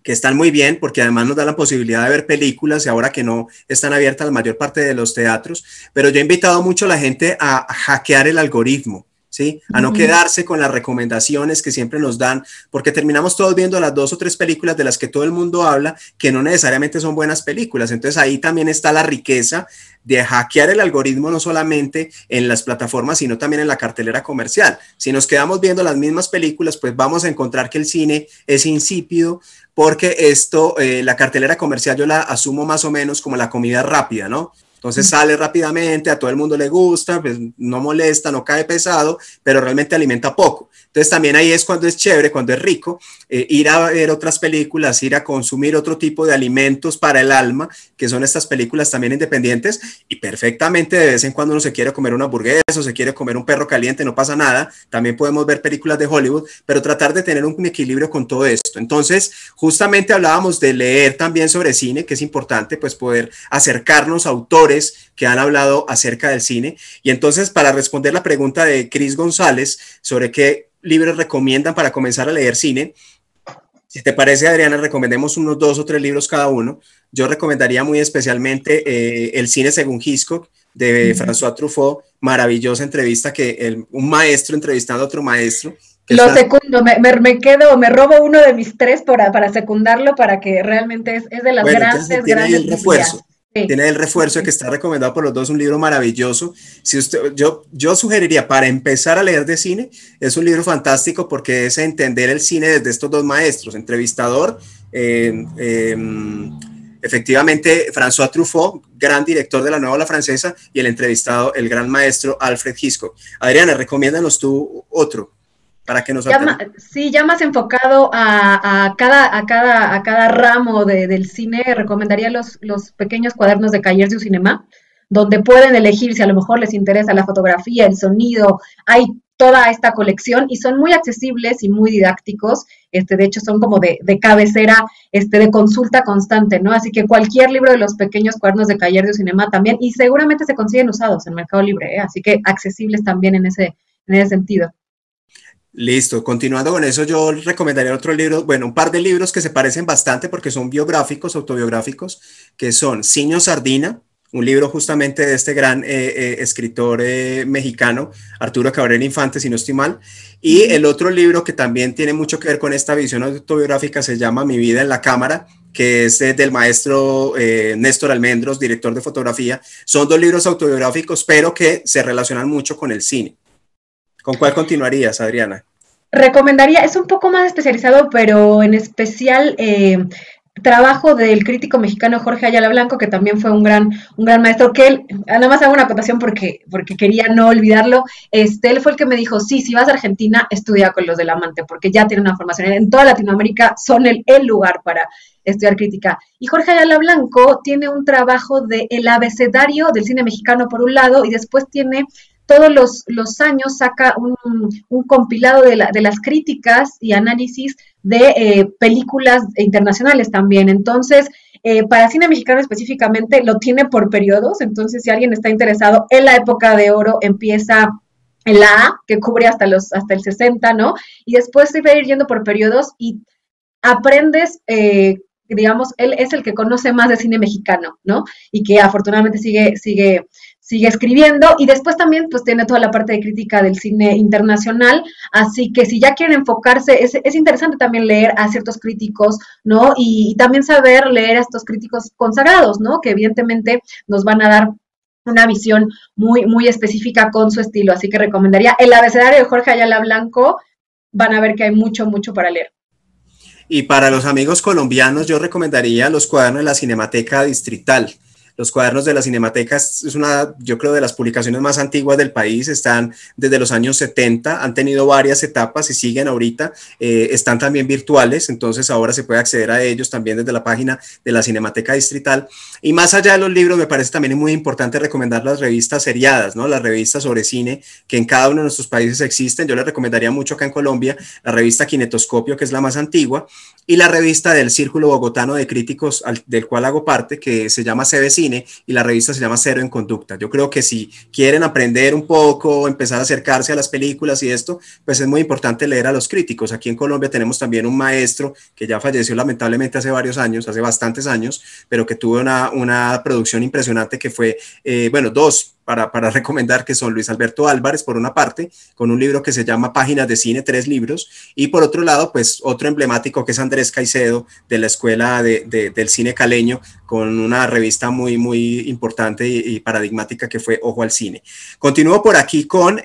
que están muy bien porque además nos da la posibilidad de ver películas y ahora que no están abiertas la mayor parte de los teatros, pero yo he invitado mucho a la gente a hackear el algoritmo, ¿sí? A no quedarse con las recomendaciones que siempre nos dan, porque terminamos todos viendo las 2 o 3 películas de las que todo el mundo habla, que no necesariamente son buenas películas. Entonces ahí también está la riqueza de hackear el algoritmo, no solamente en las plataformas, sino también en la cartelera comercial. Si nos quedamos viendo las mismas películas, pues vamos a encontrar que el cine es insípido, porque esto, la cartelera comercial yo la asumo más o menos como la comida rápida, ¿no? Entonces sale rápidamente, a todo el mundo le gusta, pues no molesta, no cae pesado, pero realmente alimenta poco. Entonces también ahí es cuando es chévere, cuando es rico, ir a ver otras películas, ir a consumir otro tipo de alimentos para el alma, que son estas películas también independientes, y perfectamente de vez en cuando uno se quiere comer una hamburguesa o se quiere comer un perro caliente, no pasa nada, también podemos ver películas de Hollywood, pero tratar de tener un equilibrio con todo esto. Entonces justamente hablábamos de leer también sobre cine, que es importante pues poder acercarnos a autores que han hablado acerca del cine, y entonces para responder la pregunta de Cris González sobre qué libros recomiendan para comenzar a leer cine. Si te parece, Adriana, recomendemos unos 2 o 3 libros cada uno. Yo recomendaría muy especialmente El cine según Hitchcock, de François Truffaut, maravillosa entrevista que un maestro entrevistando a otro maestro. Lo secundo, me robo uno de mis 3 para secundarlo, para que realmente es de las grandes el refuerzo. Sí. Tiene el refuerzo de que está recomendado por los dos, un libro maravilloso. Si usted, yo sugeriría para empezar a leer de cine, es un libro fantástico porque es entender el cine desde estos 2 maestros, entrevistador, efectivamente François Truffaut, gran director de la Nueva Ola Francesa, y el entrevistado, el gran maestro Alfred Hitchcock. Adriana, recomiéndanos tú otro. Para que nos sí, ya más enfocado a cada ramo del cine, recomendaría los pequeños cuadernos de Cahiers du Cinéma, donde pueden elegir si a lo mejor les interesa la fotografía, el sonido, hay toda esta colección y son muy accesibles y muy didácticos, de hecho son como de cabecera, de consulta constante, ¿no? Así que cualquier libro de los pequeños cuadernos de Cahiers du Cinéma también, y seguramente se consiguen usados en Mercado Libre, así que accesibles también en ese sentido. Listo, continuando con eso, yo recomendaría otro libro, bueno, un par de libros que se parecen bastante porque son biográficos, autobiográficos, que son Siño Sardina, un libro justamente de este gran escritor mexicano, Arturo Cabrera Infante, si no estoy mal, y el otro libro que también tiene mucho que ver con esta visión autobiográfica se llama Mi vida en la cámara, que es del maestro Néstor Almendros, director de fotografía. Son 2 libros autobiográficos, pero que se relacionan mucho con el cine. ¿Con cuál continuarías, Adriana? Recomendaría, es un poco más especializado, pero en especial trabajo del crítico mexicano Jorge Ayala Blanco, que también fue un gran maestro, que él, nada más hago una acotación porque quería no olvidarlo, él fue el que me dijo, sí, si vas a Argentina, estudia con los del Amante, porque ya tienen una formación, en toda Latinoamérica son el lugar para estudiar crítica. Y Jorge Ayala Blanco tiene un trabajo del abecedario del cine mexicano por un lado, y después tiene... Todos los años saca un compilado de las críticas y análisis de películas internacionales también. Entonces, para cine mexicano específicamente lo tiene por periodos. Entonces, si alguien está interesado en la época de oro, empieza en la A, que cubre hasta el 60, ¿no? Y después se va a ir yendo por periodos y aprendes... digamos, él es el que conoce más de cine mexicano, ¿no? Y que afortunadamente sigue sigue escribiendo, y después también pues tiene toda la parte de crítica del cine internacional, así que si ya quieren enfocarse, es interesante también leer a ciertos críticos, ¿no? Y también saber leer a estos críticos consagrados, ¿no? Que evidentemente nos van a dar una visión muy, muy específica con su estilo, así que recomendaría El abecedario de Jorge Ayala Blanco, van a ver que hay mucho, mucho para leer. Y para los amigos colombianos yo recomendaría los cuadernos de la Cinemateca Distrital. Los cuadernos de la Cinemateca es una, yo creo, de las publicaciones más antiguas del país, están desde los años 70, han tenido varias etapas y siguen ahorita, están también virtuales, entonces ahora se puede acceder a ellos también desde la página de la Cinemateca Distrital. Y más allá de los libros, me parece también muy importante recomendar las revistas seriadas, ¿no? Las revistas sobre cine que en cada uno de nuestros países existen. Yo les recomendaría mucho acá en Colombia la revista Kinetoscopio, que es la más antigua, y la revista del Círculo Bogotano de Críticos, del cual hago parte, que se llama CBC, y la revista se llama Cero en Conducta. Yo creo que si quieren aprender un poco, empezar a acercarse a las películas y esto, pues es muy importante leer a los críticos. Aquí en Colombia tenemos también un maestro que ya falleció lamentablemente hace varios años, hace bastantes años, pero que tuvo una producción impresionante que fue, bueno, dos para recomendar, que son Luis Alberto Álvarez, por una parte, con un libro que se llama Páginas de Cine, 3 libros, y por otro lado, pues otro emblemático que es Andrés Caicedo, de la Escuela del Cine Caleño, con una revista muy, muy importante y paradigmática que fue Ojo al Cine. Continúo por aquí con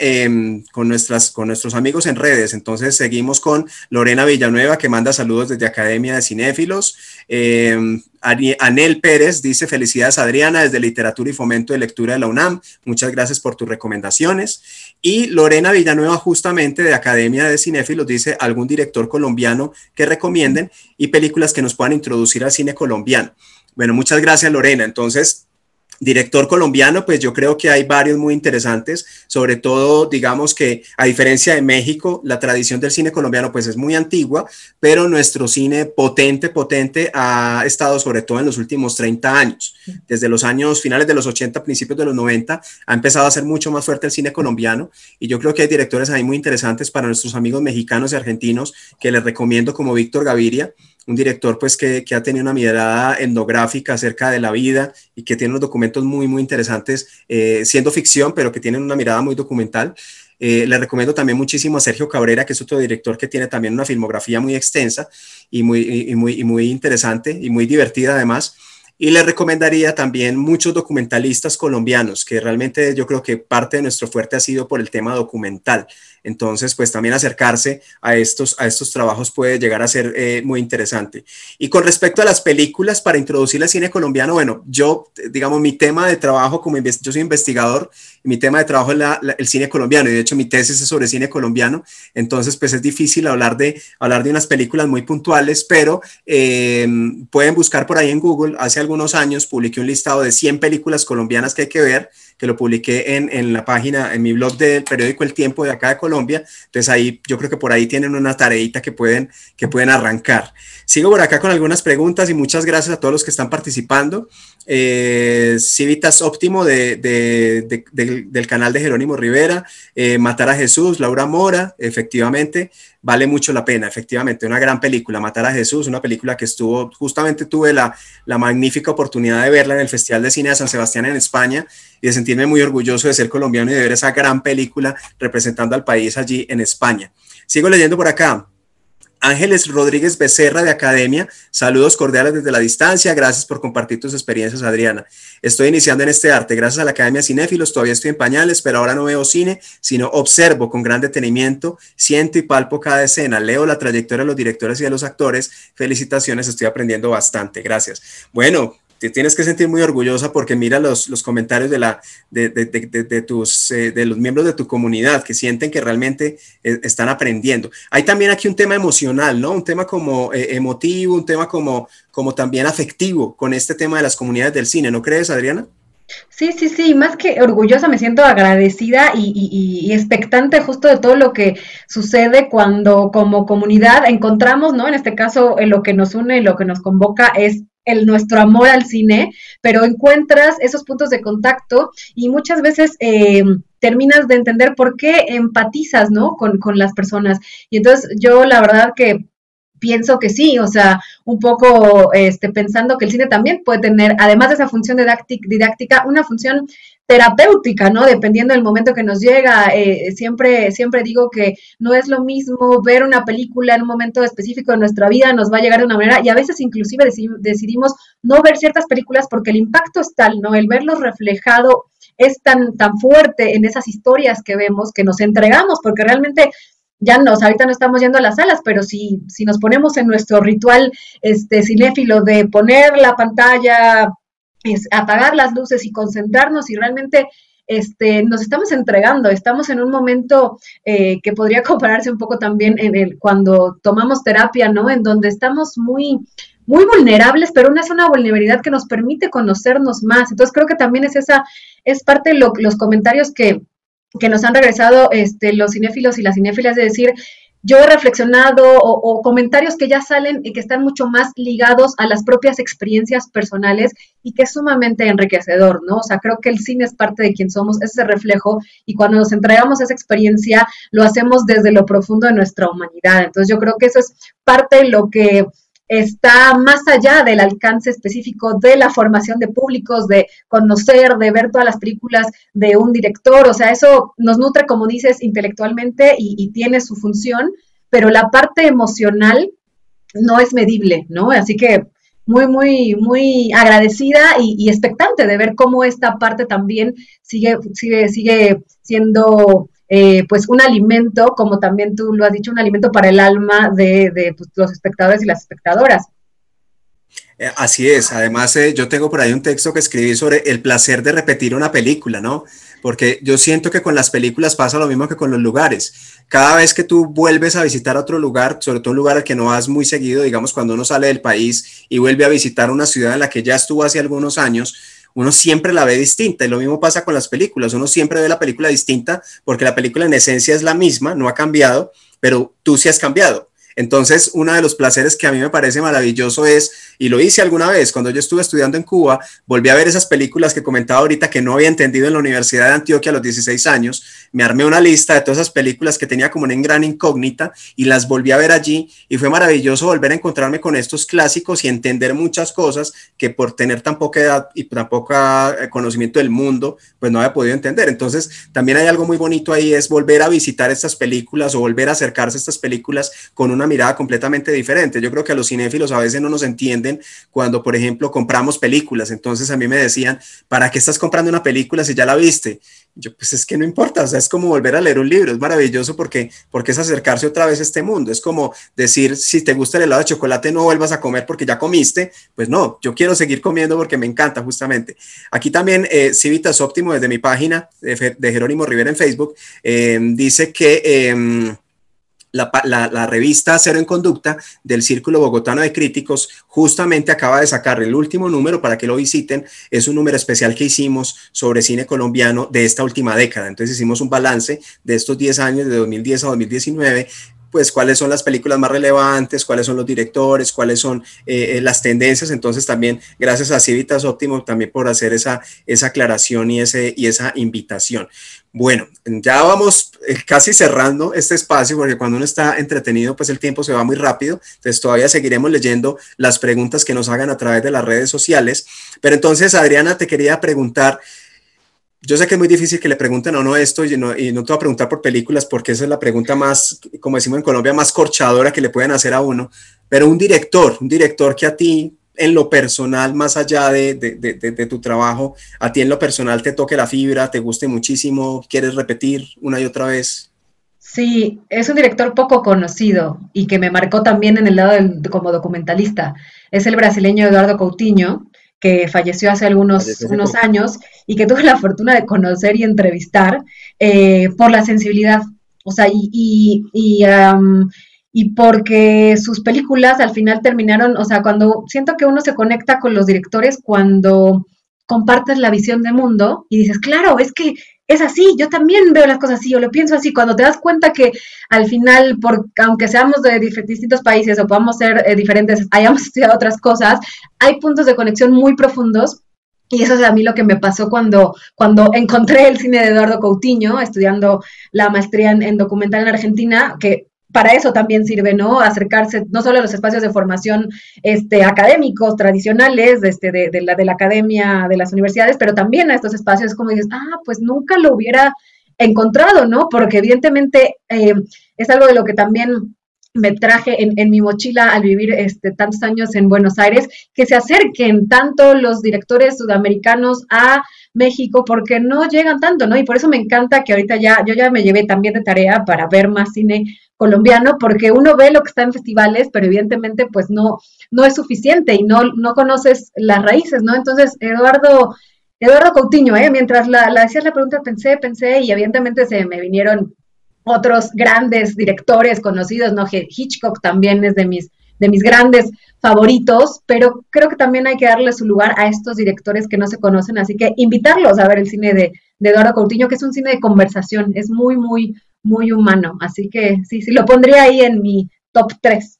nuestros amigos en redes, entonces seguimos con Lorena Villanueva, que manda saludos desde Academia de Cinéfilos. Anel Pérez dice: felicidades Adriana, desde Literatura y Fomento de Lectura de la UNAM, muchas gracias por tus recomendaciones. Y Lorena Villanueva, justamente de Academia de Cinéfilos, dice: algún director colombiano que recomienden y películas que nos puedan introducir al cine colombiano. Bueno, muchas gracias Lorena. Entonces, director colombiano, pues yo creo que hay varios muy interesantes, sobre todo digamos que a diferencia de México, la tradición del cine colombiano pues es muy antigua, pero nuestro cine potente ha estado sobre todo en los últimos 30 años, desde los años finales de los 80, principios de los 90, ha empezado a ser mucho más fuerte el cine colombiano, y yo creo que hay directores ahí muy interesantes para nuestros amigos mexicanos y argentinos, que les recomiendo, como Víctor Gaviria, un director pues que ha tenido una mirada etnográfica acerca de la vida y que tiene unos documentos muy, muy interesantes, siendo ficción, pero que tienen una mirada muy documental. Le recomiendo también muchísimo a Sergio Cabrera, que es otro director que tiene también una filmografía muy extensa y muy interesante y muy divertida además. Y les recomendaría también muchos documentalistas colombianos, que realmente yo creo que parte de nuestro fuerte ha sido por el tema documental. Entonces, pues también acercarse a estos trabajos puede llegar a ser muy interesante. Y con respecto a las películas para introducir al cine colombiano, bueno, yo, digamos, mi tema de trabajo, como yo soy investigador, mi tema de trabajo es el cine colombiano, y de hecho mi tesis es sobre cine colombiano, entonces pues es difícil hablar de unas películas muy puntuales, pero pueden buscar por ahí en Google. Hace algunos años publiqué un listado de 100 películas colombianas que hay que ver, que lo publiqué en la página, en mi blog del periódico El Tiempo de acá de Colombia. Entonces ahí, yo creo que por ahí tienen una tareita que pueden arrancar. Sigo por acá con algunas preguntas y muchas gracias a todos los que están participando. Civitas Óptimo del canal de Jerónimo Rivera, Matar a Jesús, Laura Mora, efectivamente, vale mucho la pena, efectivamente, una gran película, Matar a Jesús, una película que estuvo, justamente tuve la magnífica oportunidad de verla en el Festival de Cine de San Sebastián en España, y de sentirme muy orgulloso de ser colombiano y de ver esa gran película representando al país allí en España. Sigo leyendo por acá. Ángeles Rodríguez Becerra, de Academia, saludos cordiales desde la distancia, gracias por compartir tus experiencias Adriana, estoy iniciando en este arte, gracias a la Academia Cinéfilos, todavía estoy en pañales, pero ahora no veo cine, sino observo con gran detenimiento, siento y palpo cada escena, leo la trayectoria de los directores y de los actores, felicitaciones, estoy aprendiendo bastante, gracias. Bueno, te tienes que sentir muy orgullosa porque mira los comentarios de los miembros de tu comunidad que sienten que realmente están aprendiendo. Hay también aquí un tema emocional, ¿no? Un tema como emotivo, un tema como también afectivo con este tema de las comunidades del cine, ¿no crees, Adriana? Sí, más que orgullosa me siento agradecida y expectante justo de todo lo que sucede cuando como comunidad encontramos, ¿no? En este caso, lo que nos une y lo que nos convoca es nuestro amor al cine, pero encuentras esos puntos de contacto y muchas veces terminas de entender por qué empatizas, ¿no? con las personas. Y entonces yo la verdad que pienso que sí, o sea, un poco pensando que el cine también puede tener, además de esa función didáctica, una función terapéutica, ¿no? Dependiendo del momento que nos llega. Siempre digo que no es lo mismo ver una película en un momento específico de nuestra vida, nos va a llegar de una manera, y a veces inclusive decidimos no ver ciertas películas porque el impacto es tal, ¿no? El verlo reflejado es tan fuerte en esas historias que vemos, que nos entregamos, porque realmente ahorita no estamos yendo a las salas, pero si nos ponemos en nuestro ritual cinéfilo de poner la pantalla, apagar las luces y concentrarnos, y realmente nos estamos entregando, estamos en un momento que podría compararse un poco también cuando tomamos terapia, ¿no? En donde estamos muy vulnerables, pero es una vulnerabilidad que nos permite conocernos más. Entonces creo que también es parte de los comentarios que nos han regresado los cinéfilos y las cinéfilas, de decir, yo he reflexionado, o comentarios que ya salen y que están mucho más ligados a las propias experiencias personales, y que es sumamente enriquecedor, ¿no? O sea, creo que el cine es parte de quien somos, es ese reflejo, y cuando nos entregamos a esa experiencia, lo hacemos desde lo profundo de nuestra humanidad. Entonces yo creo que eso es parte de lo que está más allá del alcance específico de la formación de públicos, de conocer, de ver todas las películas de un director. O sea, eso nos nutre, como dices, intelectualmente y tiene su función, pero la parte emocional no es medible, ¿no? Así que muy agradecida y expectante de ver cómo esta parte también sigue siendo pues un alimento, como también tú lo has dicho, un alimento para el alma de pues, los espectadores y las espectadoras. Así es. Además, yo tengo por ahí un texto que escribí sobre el placer de repetir una película, ¿no? Porque yo siento que con las películas pasa lo mismo que con los lugares. Cada vez que tú vuelves a visitar otro lugar, sobre todo un lugar al que no vas muy seguido, digamos, cuando uno sale del país y vuelve a visitar una ciudad en la que ya estuvo hace algunos años, uno siempre la ve distinta, y lo mismo pasa con las películas. Uno siempre ve la película distinta porque la película en esencia es la misma, no ha cambiado, pero tú sí has cambiado. Entonces, uno de los placeres que a mí me parece maravilloso es, y lo hice alguna vez, cuando yo estuve estudiando en Cuba, volví a ver esas películas que comentaba ahorita que no había entendido en la Universidad de Antioquia a los 16 años, me armé una lista de todas esas películas que tenía como una gran incógnita y las volví a ver allí, y fue maravilloso volver a encontrarme con estos clásicos y entender muchas cosas que por tener tan poca edad y tan poco conocimiento del mundo, pues no había podido entender. Entonces, también hay algo muy bonito ahí, es volver a visitar estas películas o volver a acercarse a estas películas con una mirada completamente diferente. Yo creo que a los cinéfilos a veces no nos entienden cuando, por ejemplo, compramos películas. Entonces a mí me decían, ¿para qué estás comprando una película si ya la viste? Yo, pues es que no importa, o sea, es como volver a leer un libro, es maravilloso porque es acercarse otra vez a este mundo. Es como decir, si te gusta el helado de chocolate no vuelvas a comer porque ya comiste. Pues no, yo quiero seguir comiendo porque me encanta. Justamente aquí también Civitas Optimo, desde mi página de Jerónimo Rivera en Facebook, dice que la revista Cero en Conducta del Círculo Bogotano de Críticos justamente acaba de sacar el último número para que lo visiten. Es un número especial que hicimos sobre cine colombiano de esta última década. Entonces hicimos un balance de estos 10 años, de 2010 a 2019, pues cuáles son las películas más relevantes, cuáles son los directores, cuáles son las tendencias. Entonces también gracias a Civitas Optimo también por hacer esa aclaración y esa invitación. Bueno, ya vamos casi cerrando este espacio porque cuando uno está entretenido pues el tiempo se va muy rápido. Entonces todavía seguiremos leyendo las preguntas que nos hagan a través de las redes sociales. Pero entonces, Adriana, te quería preguntar, yo sé que es muy difícil que le pregunten a uno esto, y no te voy a preguntar por películas porque esa es la pregunta más, como decimos en Colombia, más corchadora que le pueden hacer a uno, pero un director que a ti en lo personal, más allá de tu trabajo, a ti en lo personal te toque la fibra, te guste muchísimo, quieres repetir una y otra vez. Sí, es un director poco conocido y que me marcó también en el lado como documentalista. Es el brasileño Eduardo Coutinho, que falleció hace unos años y que tuve la fortuna de conocer y entrevistar por la sensibilidad, o sea, y porque sus películas al final terminaron, o sea, cuando siento que uno se conecta con los directores cuando compartes la visión del mundo y dices, claro, es que es así, yo también veo las cosas así, yo lo pienso así, cuando te das cuenta que al final, aunque seamos de distintos países o podamos ser diferentes, hayamos estudiado otras cosas, hay puntos de conexión muy profundos, y eso es a mí lo que me pasó cuando encontré el cine de Eduardo Coutinho, estudiando la maestría en documental en Argentina, que para eso también sirve, ¿no? Acercarse no solo a los espacios de formación académicos, tradicionales, de la academia, de las universidades, pero también a estos espacios como dices, ah, pues nunca lo hubiera encontrado, ¿no? Porque evidentemente es algo de lo que también me traje en mi mochila al vivir tantos años en Buenos Aires, que se acerquen tanto los directores sudamericanos a México, porque no llegan tanto, ¿no? Y por eso me encanta que ahorita ya, yo ya me llevé también de tarea para ver más cine colombiano, porque uno ve lo que está en festivales, pero evidentemente pues no es suficiente y no conoces las raíces, ¿no? Entonces, Eduardo Coutinho, mientras la hacías la pregunta, pensé, y evidentemente se me vinieron otros grandes directores conocidos, ¿no? Hitchcock también es de mis grandes favoritos, pero creo que también hay que darle su lugar a estos directores que no se conocen, así que invitarlos a ver el cine de Eduardo Coutinho, que es un cine de conversación, es muy, muy, muy humano, así que sí, lo pondría ahí en mi top 3.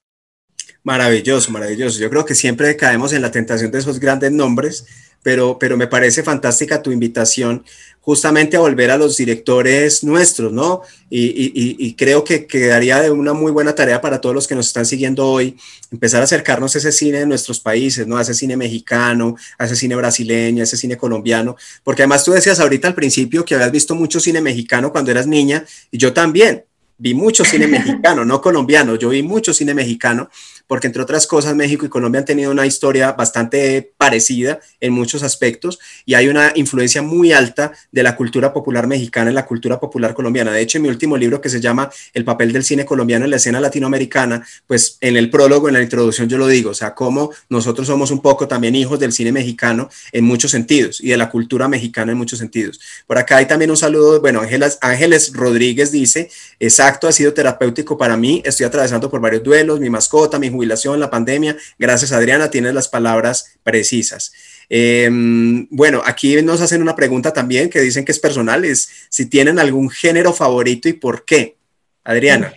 Maravilloso, maravilloso. Yo creo que siempre caemos en la tentación de esos grandes nombres, pero me parece fantástica tu invitación justamente a volver a los directores nuestros, ¿no? Y creo que quedaría de una muy buena tarea para todos los que nos están siguiendo hoy, empezar a acercarnos a ese cine de nuestros países, ¿no? A ese cine mexicano, a ese cine brasileño, a ese cine colombiano, porque además tú decías ahorita al principio que habías visto mucho cine mexicano cuando eras niña, y yo también vi mucho cine mexicano, no colombiano, yo vi mucho cine mexicano, porque entre otras cosas México y Colombia han tenido una historia bastante parecida en muchos aspectos y hay una influencia muy alta de la cultura popular mexicana en la cultura popular colombiana. De hecho, en mi último libro, que se llama El papel del cine colombiano en la escena latinoamericana, pues en el prólogo, en la introducción, yo lo digo, o sea, cómo nosotros somos un poco también hijos del cine mexicano en muchos sentidos y de la cultura mexicana en muchos sentidos. Por acá hay también un saludo, bueno, Ángeles Rodríguez dice, exacto, ha sido terapéutico para mí, estoy atravesando por varios duelos, mi mascota, mi jubilación, la pandemia. Gracias, Adriana, tienes las palabras precisas. Bueno, aquí nos hacen una pregunta también que dicen que es personal, es si tienen algún género favorito y por qué. Adriana.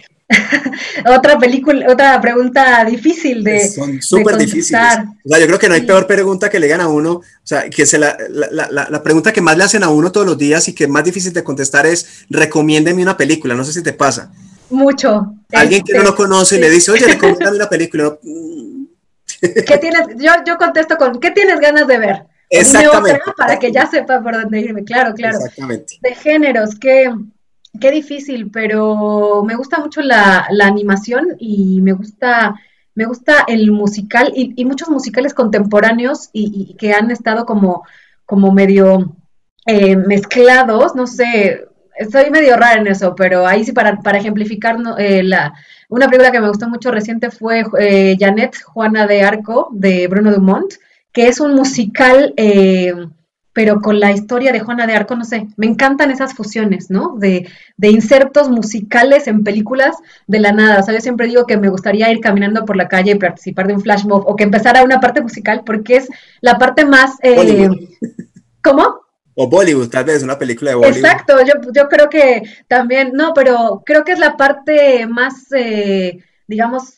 Otra pregunta difícil de Son súper difíciles. O sea, yo creo que no hay peor pregunta que le hagan a uno, o sea, que la pregunta que más le hacen a uno todos los días y que más difícil de contestar es, recomiéndeme una película, no sé si te pasa. Mucho. Alguien que no lo conoce le dice, oye, recomiéndame una película. ¿Qué tienes? Yo contesto con, ¿qué tienes ganas de ver? Exactamente. Dime otra para que ya sepa por dónde irme. Claro, claro. Exactamente. De géneros, qué difícil, pero me gusta mucho la animación y me gusta el musical y muchos musicales contemporáneos y que han estado como medio mezclados, no sé. Estoy medio rara en eso, pero ahí sí para ejemplificar, una película que me gustó mucho reciente fue Janet, Juana de Arco, de Bruno Dumont, que es un musical, pero con la historia de Juana de Arco, no sé, me encantan esas fusiones, ¿no? De insertos musicales en películas de la nada. O sea, yo siempre digo que me gustaría ir caminando por la calle y participar de un flash mob o que empezara una parte musical porque es la parte más... ¿Cómo? O Bollywood, tal vez, una película de Bollywood. Exacto, yo creo que también, no, pero creo que es la parte más, digamos,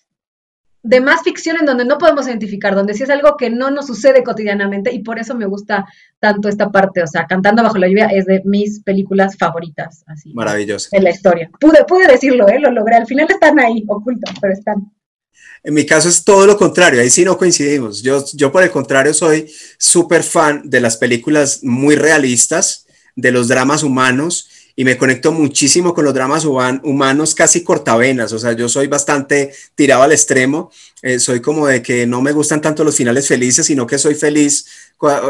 de más ficción en donde no podemos identificar, donde sí es algo que no nos sucede cotidianamente y por eso me gusta tanto esta parte, o sea, Cantando bajo la lluvia es de mis películas favoritas. Así, maravilloso. En la historia. Pude decirlo, lo logré, al final están ahí, ocultos, pero están. En mi caso es todo lo contrario, ahí sí no coincidimos. Yo por el contrario soy súper fan de las películas muy realistas, de los dramas humanos y me conecto muchísimo con los dramas humanos casi cortavenas, o sea, yo soy bastante tirado al extremo, soy como de que no me gustan tanto los finales felices, sino que soy feliz,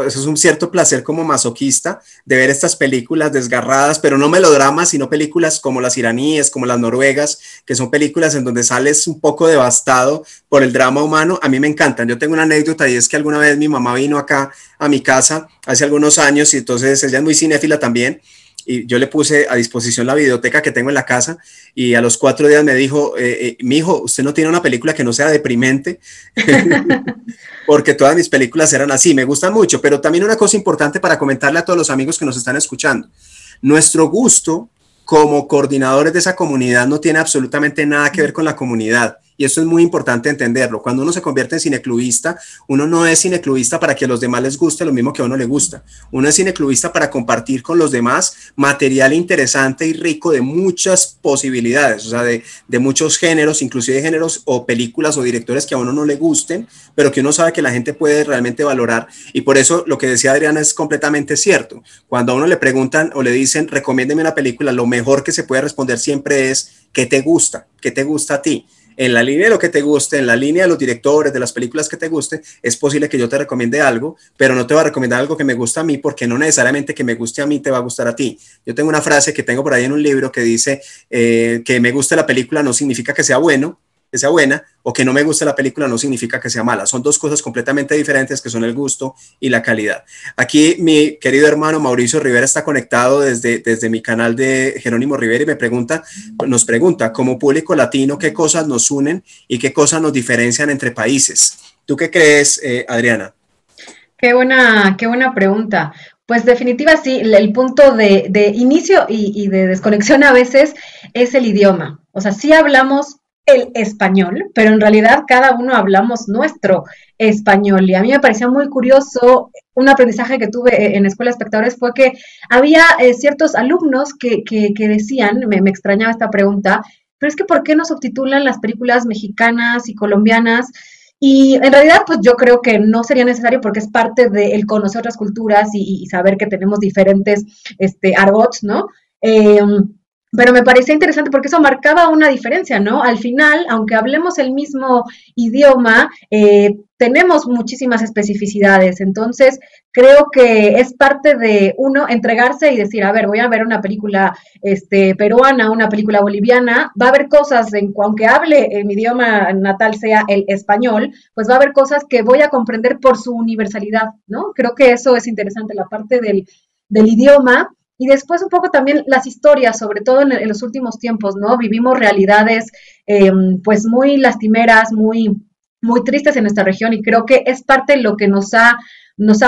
eso es un cierto placer como masoquista de ver estas películas desgarradas, pero no melodramas, sino películas como las iraníes, como las noruegas, que son películas en donde sales un poco devastado por el drama humano, a mí me encantan. Yo tengo una anécdota y es que alguna vez mi mamá vino acá a mi casa hace algunos años y entonces ella es muy cinéfila también, y yo le puse a disposición la videoteca que tengo en la casa y a los 4 días me dijo, mijo, usted no tiene una película que no sea deprimente, porque todas mis películas eran así, me gustan mucho, pero también una cosa importante para comentarle a todos los amigos que nos están escuchando, nuestro gusto como coordinadores de esa comunidad no tiene absolutamente nada que ver con la comunidad Y eso es muy importante entenderlo. Cuando uno se convierte en cineclubista, uno no es cineclubista para que a los demás les guste lo mismo que a uno le gusta. Uno es cineclubista para compartir con los demás material interesante y rico de muchas posibilidades, o sea, de muchos géneros, inclusive géneros o películas o directores que a uno no le gusten, pero que uno sabe que la gente puede realmente valorar. Y por eso lo que decía Adriana es completamente cierto. Cuando a uno le preguntan o le dicen, recomiéndeme una película, lo mejor que se puede responder siempre es, ¿qué te gusta a ti? En la línea de lo que te guste, en la línea de los directores, de las películas que te gusten, es posible que yo te recomiende algo, pero no te va a recomendar algo que me gusta a mí, porque no necesariamente que me guste a mí te va a gustar a ti. Yo tengo una frase que tengo por ahí en un libro que dice que me guste la película no significa que sea bueno, que sea buena, o que no me guste la película no significa que sea mala. Son dos cosas completamente diferentes que son el gusto y la calidad. Aquí mi querido hermano Mauricio Rivera está conectado desde mi canal de Jerónimo Rivera y nos pregunta, como público latino, ¿qué cosas nos unen y qué cosas nos diferencian entre países? ¿Tú qué crees, Adriana? Qué buena pregunta. Pues definitiva sí, el punto de inicio y de desconexión a veces es el idioma. O sea, sí hablamos el español, pero en realidad cada uno hablamos nuestro español, y a mí me parecía muy curioso un aprendizaje que tuve en Escuela de Espectadores, fue que había ciertos alumnos que decían, me extrañaba esta pregunta, pero es que ¿por qué no subtitulan las películas mexicanas y colombianas? Y en realidad, pues yo creo que no sería necesario, porque es parte del conocer otras culturas y saber que tenemos diferentes argots, ¿no? Pero me parecía interesante porque eso marcaba una diferencia, ¿no? Al final, aunque hablemos el mismo idioma, tenemos muchísimas especificidades. Entonces, creo que es parte de uno entregarse y decir, a ver, voy a ver una película peruana, una película boliviana, va a haber cosas, aunque hable mi idioma natal sea el español, pues va a haber cosas que voy a comprender por su universalidad, ¿no? Creo que eso es interesante, la parte del idioma. Y después un poco también las historias, sobre todo en los últimos tiempos, ¿no? Vivimos realidades pues muy lastimeras, muy tristes en nuestra región, y creo que es parte de lo que nos ha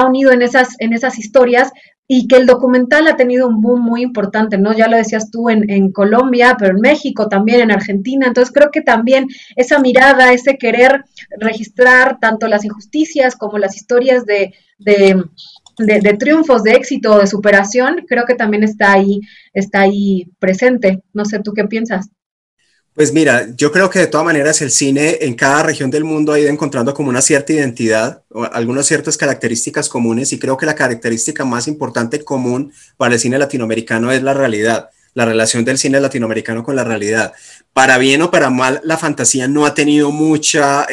unido en esas historias, y que el documental ha tenido un boom muy importante, ¿no? Ya lo decías tú en Colombia, pero en México también, en Argentina. Entonces creo que también esa mirada, ese querer registrar tanto las injusticias como las historias de triunfos, de éxito, de superación, creo que también está ahí presente. No sé, ¿tú qué piensas? Pues mira, yo creo que de todas maneras el cine en cada región del mundo ha ido encontrando como una cierta identidad, o algunas ciertas características comunes, y creo que la característica más importante común para el cine latinoamericano es la realidad, la relación del cine latinoamericano con la realidad. Para bien o para mal, la fantasía no ha tenido mucha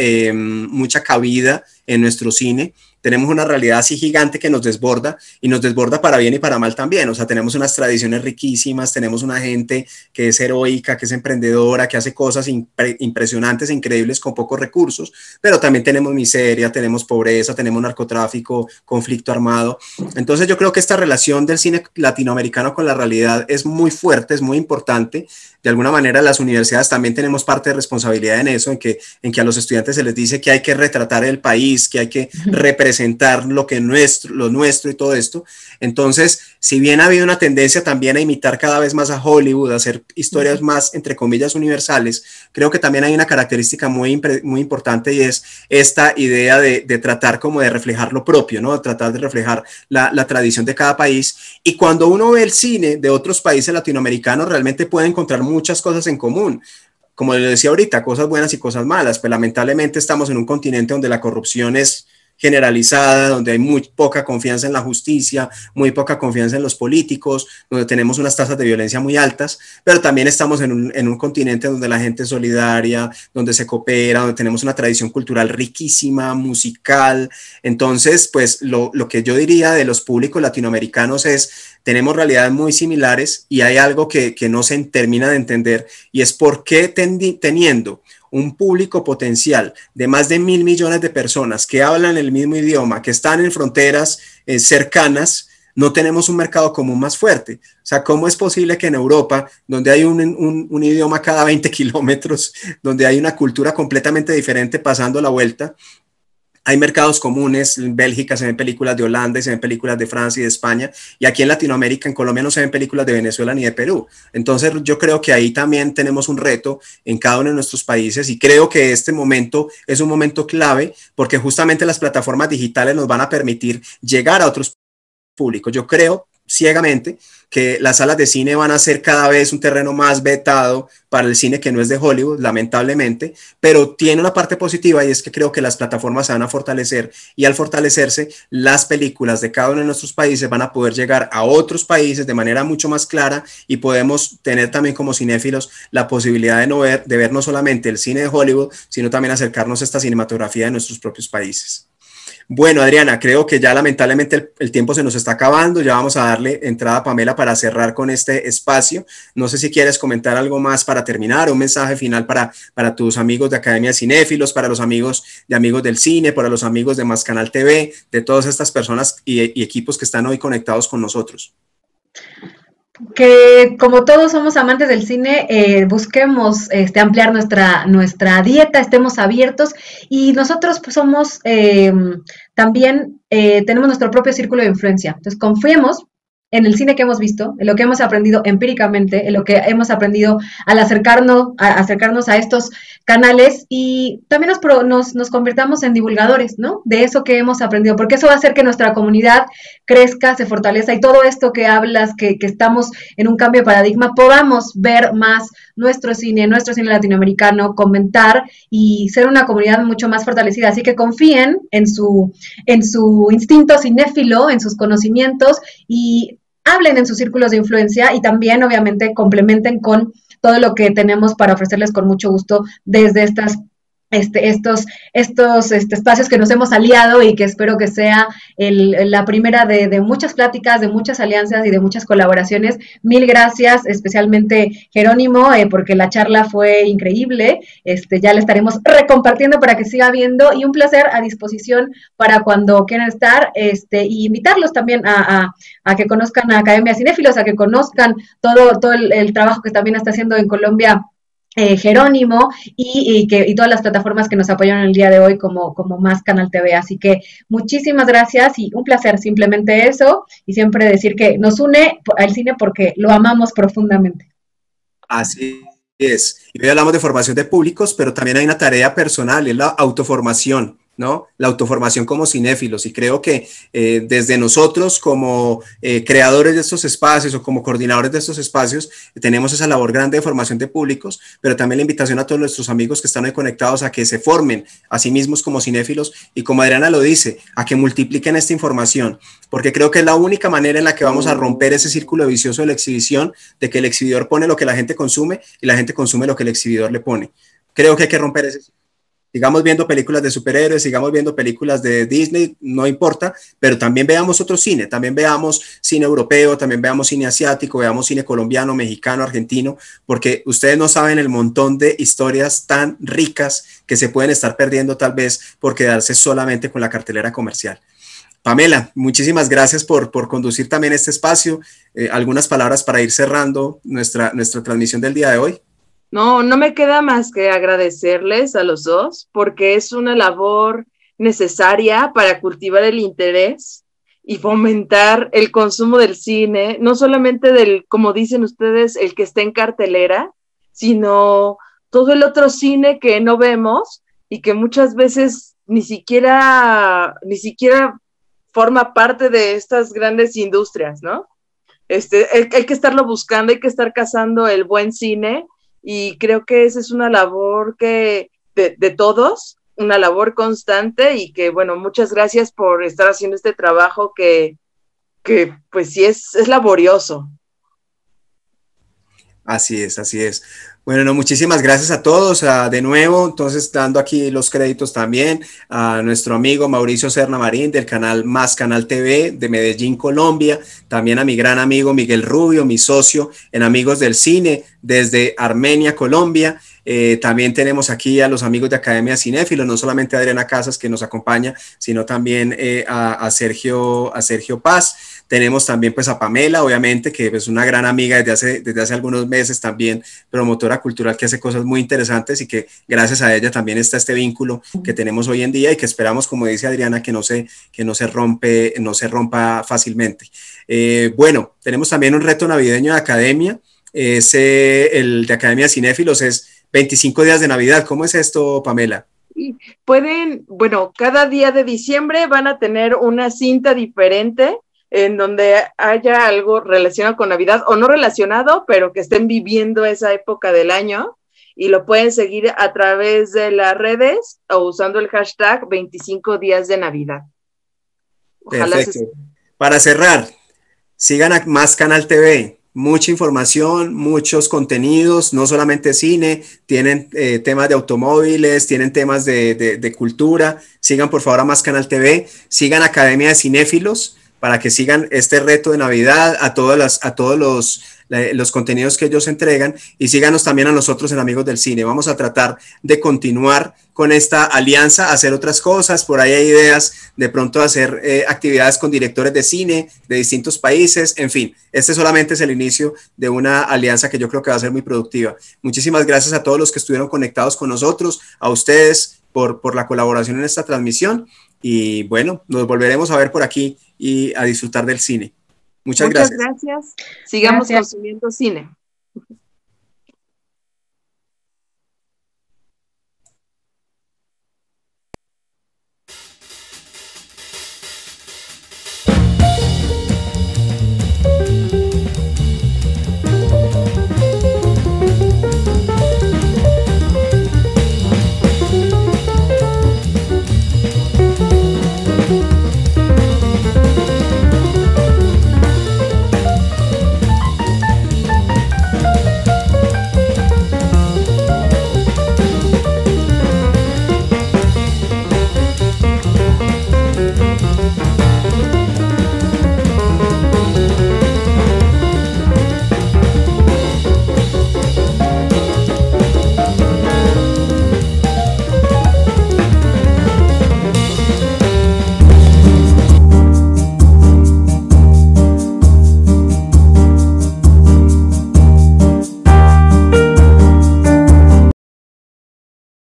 cabida en nuestro cine. Tenemos una realidad así gigante que nos desborda, y nos desborda para bien y para mal también. O sea, tenemos unas tradiciones riquísimas, tenemos una gente que es heroica, que es emprendedora, que hace cosas impresionantes, increíbles, con pocos recursos, pero también tenemos miseria, tenemos pobreza, tenemos narcotráfico, conflicto armado. Entonces yo creo que esta relación del cine latinoamericano con la realidad es muy fuerte, es muy importante. De alguna manera las universidades también tenemos parte de responsabilidad en eso, en que a los estudiantes se les dice que hay que retratar el país, que hay que representar lo nuestro y todo esto. Entonces, si bien ha habido una tendencia también a imitar cada vez más a Hollywood, a hacer historias más, entre comillas, universales, creo que también hay una característica muy importante, y es esta idea de tratar como de reflejar lo propio, ¿no? Tratar de reflejar la tradición de cada país. Y cuando uno ve el cine de otros países latinoamericanos, realmente puede encontrar muchas cosas en común. Como les decía ahorita, cosas buenas y cosas malas, pues lamentablemente estamos en un continente donde la corrupción es generalizada, donde hay muy poca confianza en la justicia, muy poca confianza en los políticos, donde tenemos unas tasas de violencia muy altas, pero también estamos en un continente donde la gente es solidaria, donde se coopera, donde tenemos una tradición cultural riquísima, musical. Entonces, pues lo que yo diría de los públicos latinoamericanos es, tenemos realidades muy similares, y hay algo que no se termina de entender, y es por qué teniendo un público potencial de más de 1.000 millones de personas que hablan el mismo idioma, que están en fronteras cercanas, no tenemos un mercado común más fuerte. O sea, ¿cómo es posible que en Europa, donde hay un idioma cada 20 kilómetros, donde hay una cultura completamente diferente pasando la vuelta, hay mercados comunes. En Bélgica se ven películas de Holanda, y se ven películas de Francia y de España, y aquí en Latinoamérica, en Colombia, no se ven películas de Venezuela ni de Perú. Entonces yo creo que ahí también tenemos un reto en cada uno de nuestros países, y creo que este momento es un momento clave, porque justamente las plataformas digitales nos van a permitir llegar a otros públicos. Yo creo ciegamente que las salas de cine van a ser cada vez un terreno más vetado para el cine que no es de Hollywood, lamentablemente, pero tiene una parte positiva, y es que creo que las plataformas se van a fortalecer, y al fortalecerse las películas de cada uno de nuestros países van a poder llegar a otros países de manera mucho más clara, y podemos tener también como cinéfilos la posibilidad de ver no solamente el cine de Hollywood, sino también acercarnos a esta cinematografía de nuestros propios países. Bueno, Adriana, creo que ya lamentablemente el tiempo se nos está acabando. Ya vamos a darle entrada a Pamela para cerrar con este espacio. No sé si quieres comentar algo más para terminar, un mensaje final para tus amigos de Academia de Cinéfilos, para los amigos de Amigos del Cine, para los amigos de Más Canal TV, de todas estas personas y equipos que están hoy conectados con nosotros. Que como todos somos amantes del cine, busquemos ampliar nuestra dieta, estemos abiertos, y nosotros pues, somos también, tenemos nuestro propio círculo de influencia. Entonces confiemos en el cine que hemos visto, en lo que hemos aprendido empíricamente, en lo que hemos aprendido al acercarnos a estos canales, y también nos convirtamos en divulgadores, ¿no? De eso que hemos aprendido, porque eso va a hacer que nuestra comunidad crezca, se fortalezca, y todo esto que hablas, que estamos en un cambio de paradigma, podamos ver más nuestro cine latinoamericano, comentar y ser una comunidad mucho más fortalecida. Así que confíen en su instinto cinéfilo, en sus conocimientos, y hablen en sus círculos de influencia, y también obviamente complementen con todo lo que tenemos para ofrecerles con mucho gusto desde estos espacios que nos hemos aliado, y que espero que sea la primera de muchas pláticas, de muchas alianzas y de muchas colaboraciones. Mil gracias, especialmente Jerónimo, porque la charla fue increíble. Ya la estaremos recompartiendo para que siga viendo, y un placer, a disposición para cuando quieran estar, y invitarlos también a que conozcan a Academia Cinéfilos, a que conozcan todo el trabajo que también está haciendo en Colombia Jerónimo, y todas las plataformas que nos apoyaron el día de hoy como Más Canal TV. Así que muchísimas gracias, y un placer, simplemente eso, y siempre decir que nos une al cine porque lo amamos profundamente. Así es. Y hoy hablamos de formación de públicos, pero también hay una tarea personal, es la autoformación, ¿no? La autoformación como cinéfilos, y creo que desde nosotros como creadores de estos espacios o como coordinadores de estos espacios tenemos esa labor grande de formación de públicos, pero también la invitación a todos nuestros amigos que están hoy conectados a que se formen a sí mismos como cinéfilos, y como Adriana lo dice, a que multipliquen esta información, porque creo que es la única manera en la que vamos a romper ese círculo vicioso de la exhibición, de que el exhibidor pone lo que la gente consume y la gente consume lo que el exhibidor le pone. Creo que hay que romper ese círculo. Sigamos viendo películas de superhéroes, sigamos viendo películas de Disney, no importa, pero también veamos otro cine, también veamos cine europeo, también veamos cine asiático, veamos cine colombiano, mexicano, argentino, porque ustedes no saben el montón de historias tan ricas que se pueden estar perdiendo tal vez por quedarse solamente con la cartelera comercial. Pamela, muchísimas gracias por conducir también este espacio. ¿Algunas palabras para ir cerrando nuestra transmisión del día de hoy? No me queda más que agradecerles a los dos, porque es una labor necesaria para cultivar el interés y fomentar el consumo del cine, no solamente del, como dicen ustedes, el que está en cartelera, sino todo el otro cine que no vemos y que muchas veces ni siquiera forma parte de estas grandes industrias, ¿no? Hay que estarlo buscando, hay que estar cazando el buen cine. Y creo que esa es una labor de todos, una labor constante, y que, bueno, muchas gracias por estar haciendo este trabajo que pues sí es laborioso. Así es, así es. Bueno, no, muchísimas gracias a todos, de nuevo, entonces dando aquí los créditos también a nuestro amigo Mauricio Serna Marín del canal Más Canal TV de Medellín, Colombia, también a mi gran amigo Miguel Rubio, mi socio en Amigos del Cine desde Armenia, Colombia. También tenemos aquí a los amigos de Academia Cinéfilos, no solamente a Adriana Casas que nos acompaña, sino también a Sergio Paz. Tenemos también pues a Pamela, obviamente, que es una gran amiga desde hace algunos meses también, promotora cultural que hace cosas muy interesantes y que gracias a ella también está este vínculo que tenemos hoy en día y que esperamos, como dice Adriana, que no se rompa fácilmente. Bueno, tenemos también un reto navideño de Academia, el de Academia de Cinéfilos es 25 días de Navidad. ¿Cómo es esto, Pamela? Pueden, bueno, cada día de diciembre van a tener una cinta diferente en donde haya algo relacionado con Navidad o no relacionado, pero que estén viviendo esa época del año, y lo pueden seguir a través de las redes o usando el hashtag 25 días de Navidad. Ojalá. Perfecto. Para cerrar, sigan a Más Canal TV. Mucha información, muchos contenidos, no solamente cine, tienen temas de automóviles, tienen temas de cultura. Sigan por favor a Más Canal TV, sigan Academia de Cinéfilos para que sigan este reto de Navidad, a todos los contenidos que ellos entregan, y síganos también a nosotros en Amigos del Cine. Vamos a tratar de continuar con esta alianza, hacer otras cosas. Por ahí hay ideas de pronto hacer actividades con directores de cine de distintos países, en fin, este solamente es el inicio de una alianza que yo creo que va a ser muy productiva. Muchísimas gracias a todos los que estuvieron conectados con nosotros, a ustedes por la colaboración en esta transmisión, y bueno, nos volveremos a ver por aquí y a disfrutar del cine. Muchas gracias. Sigamos consumiendo cine.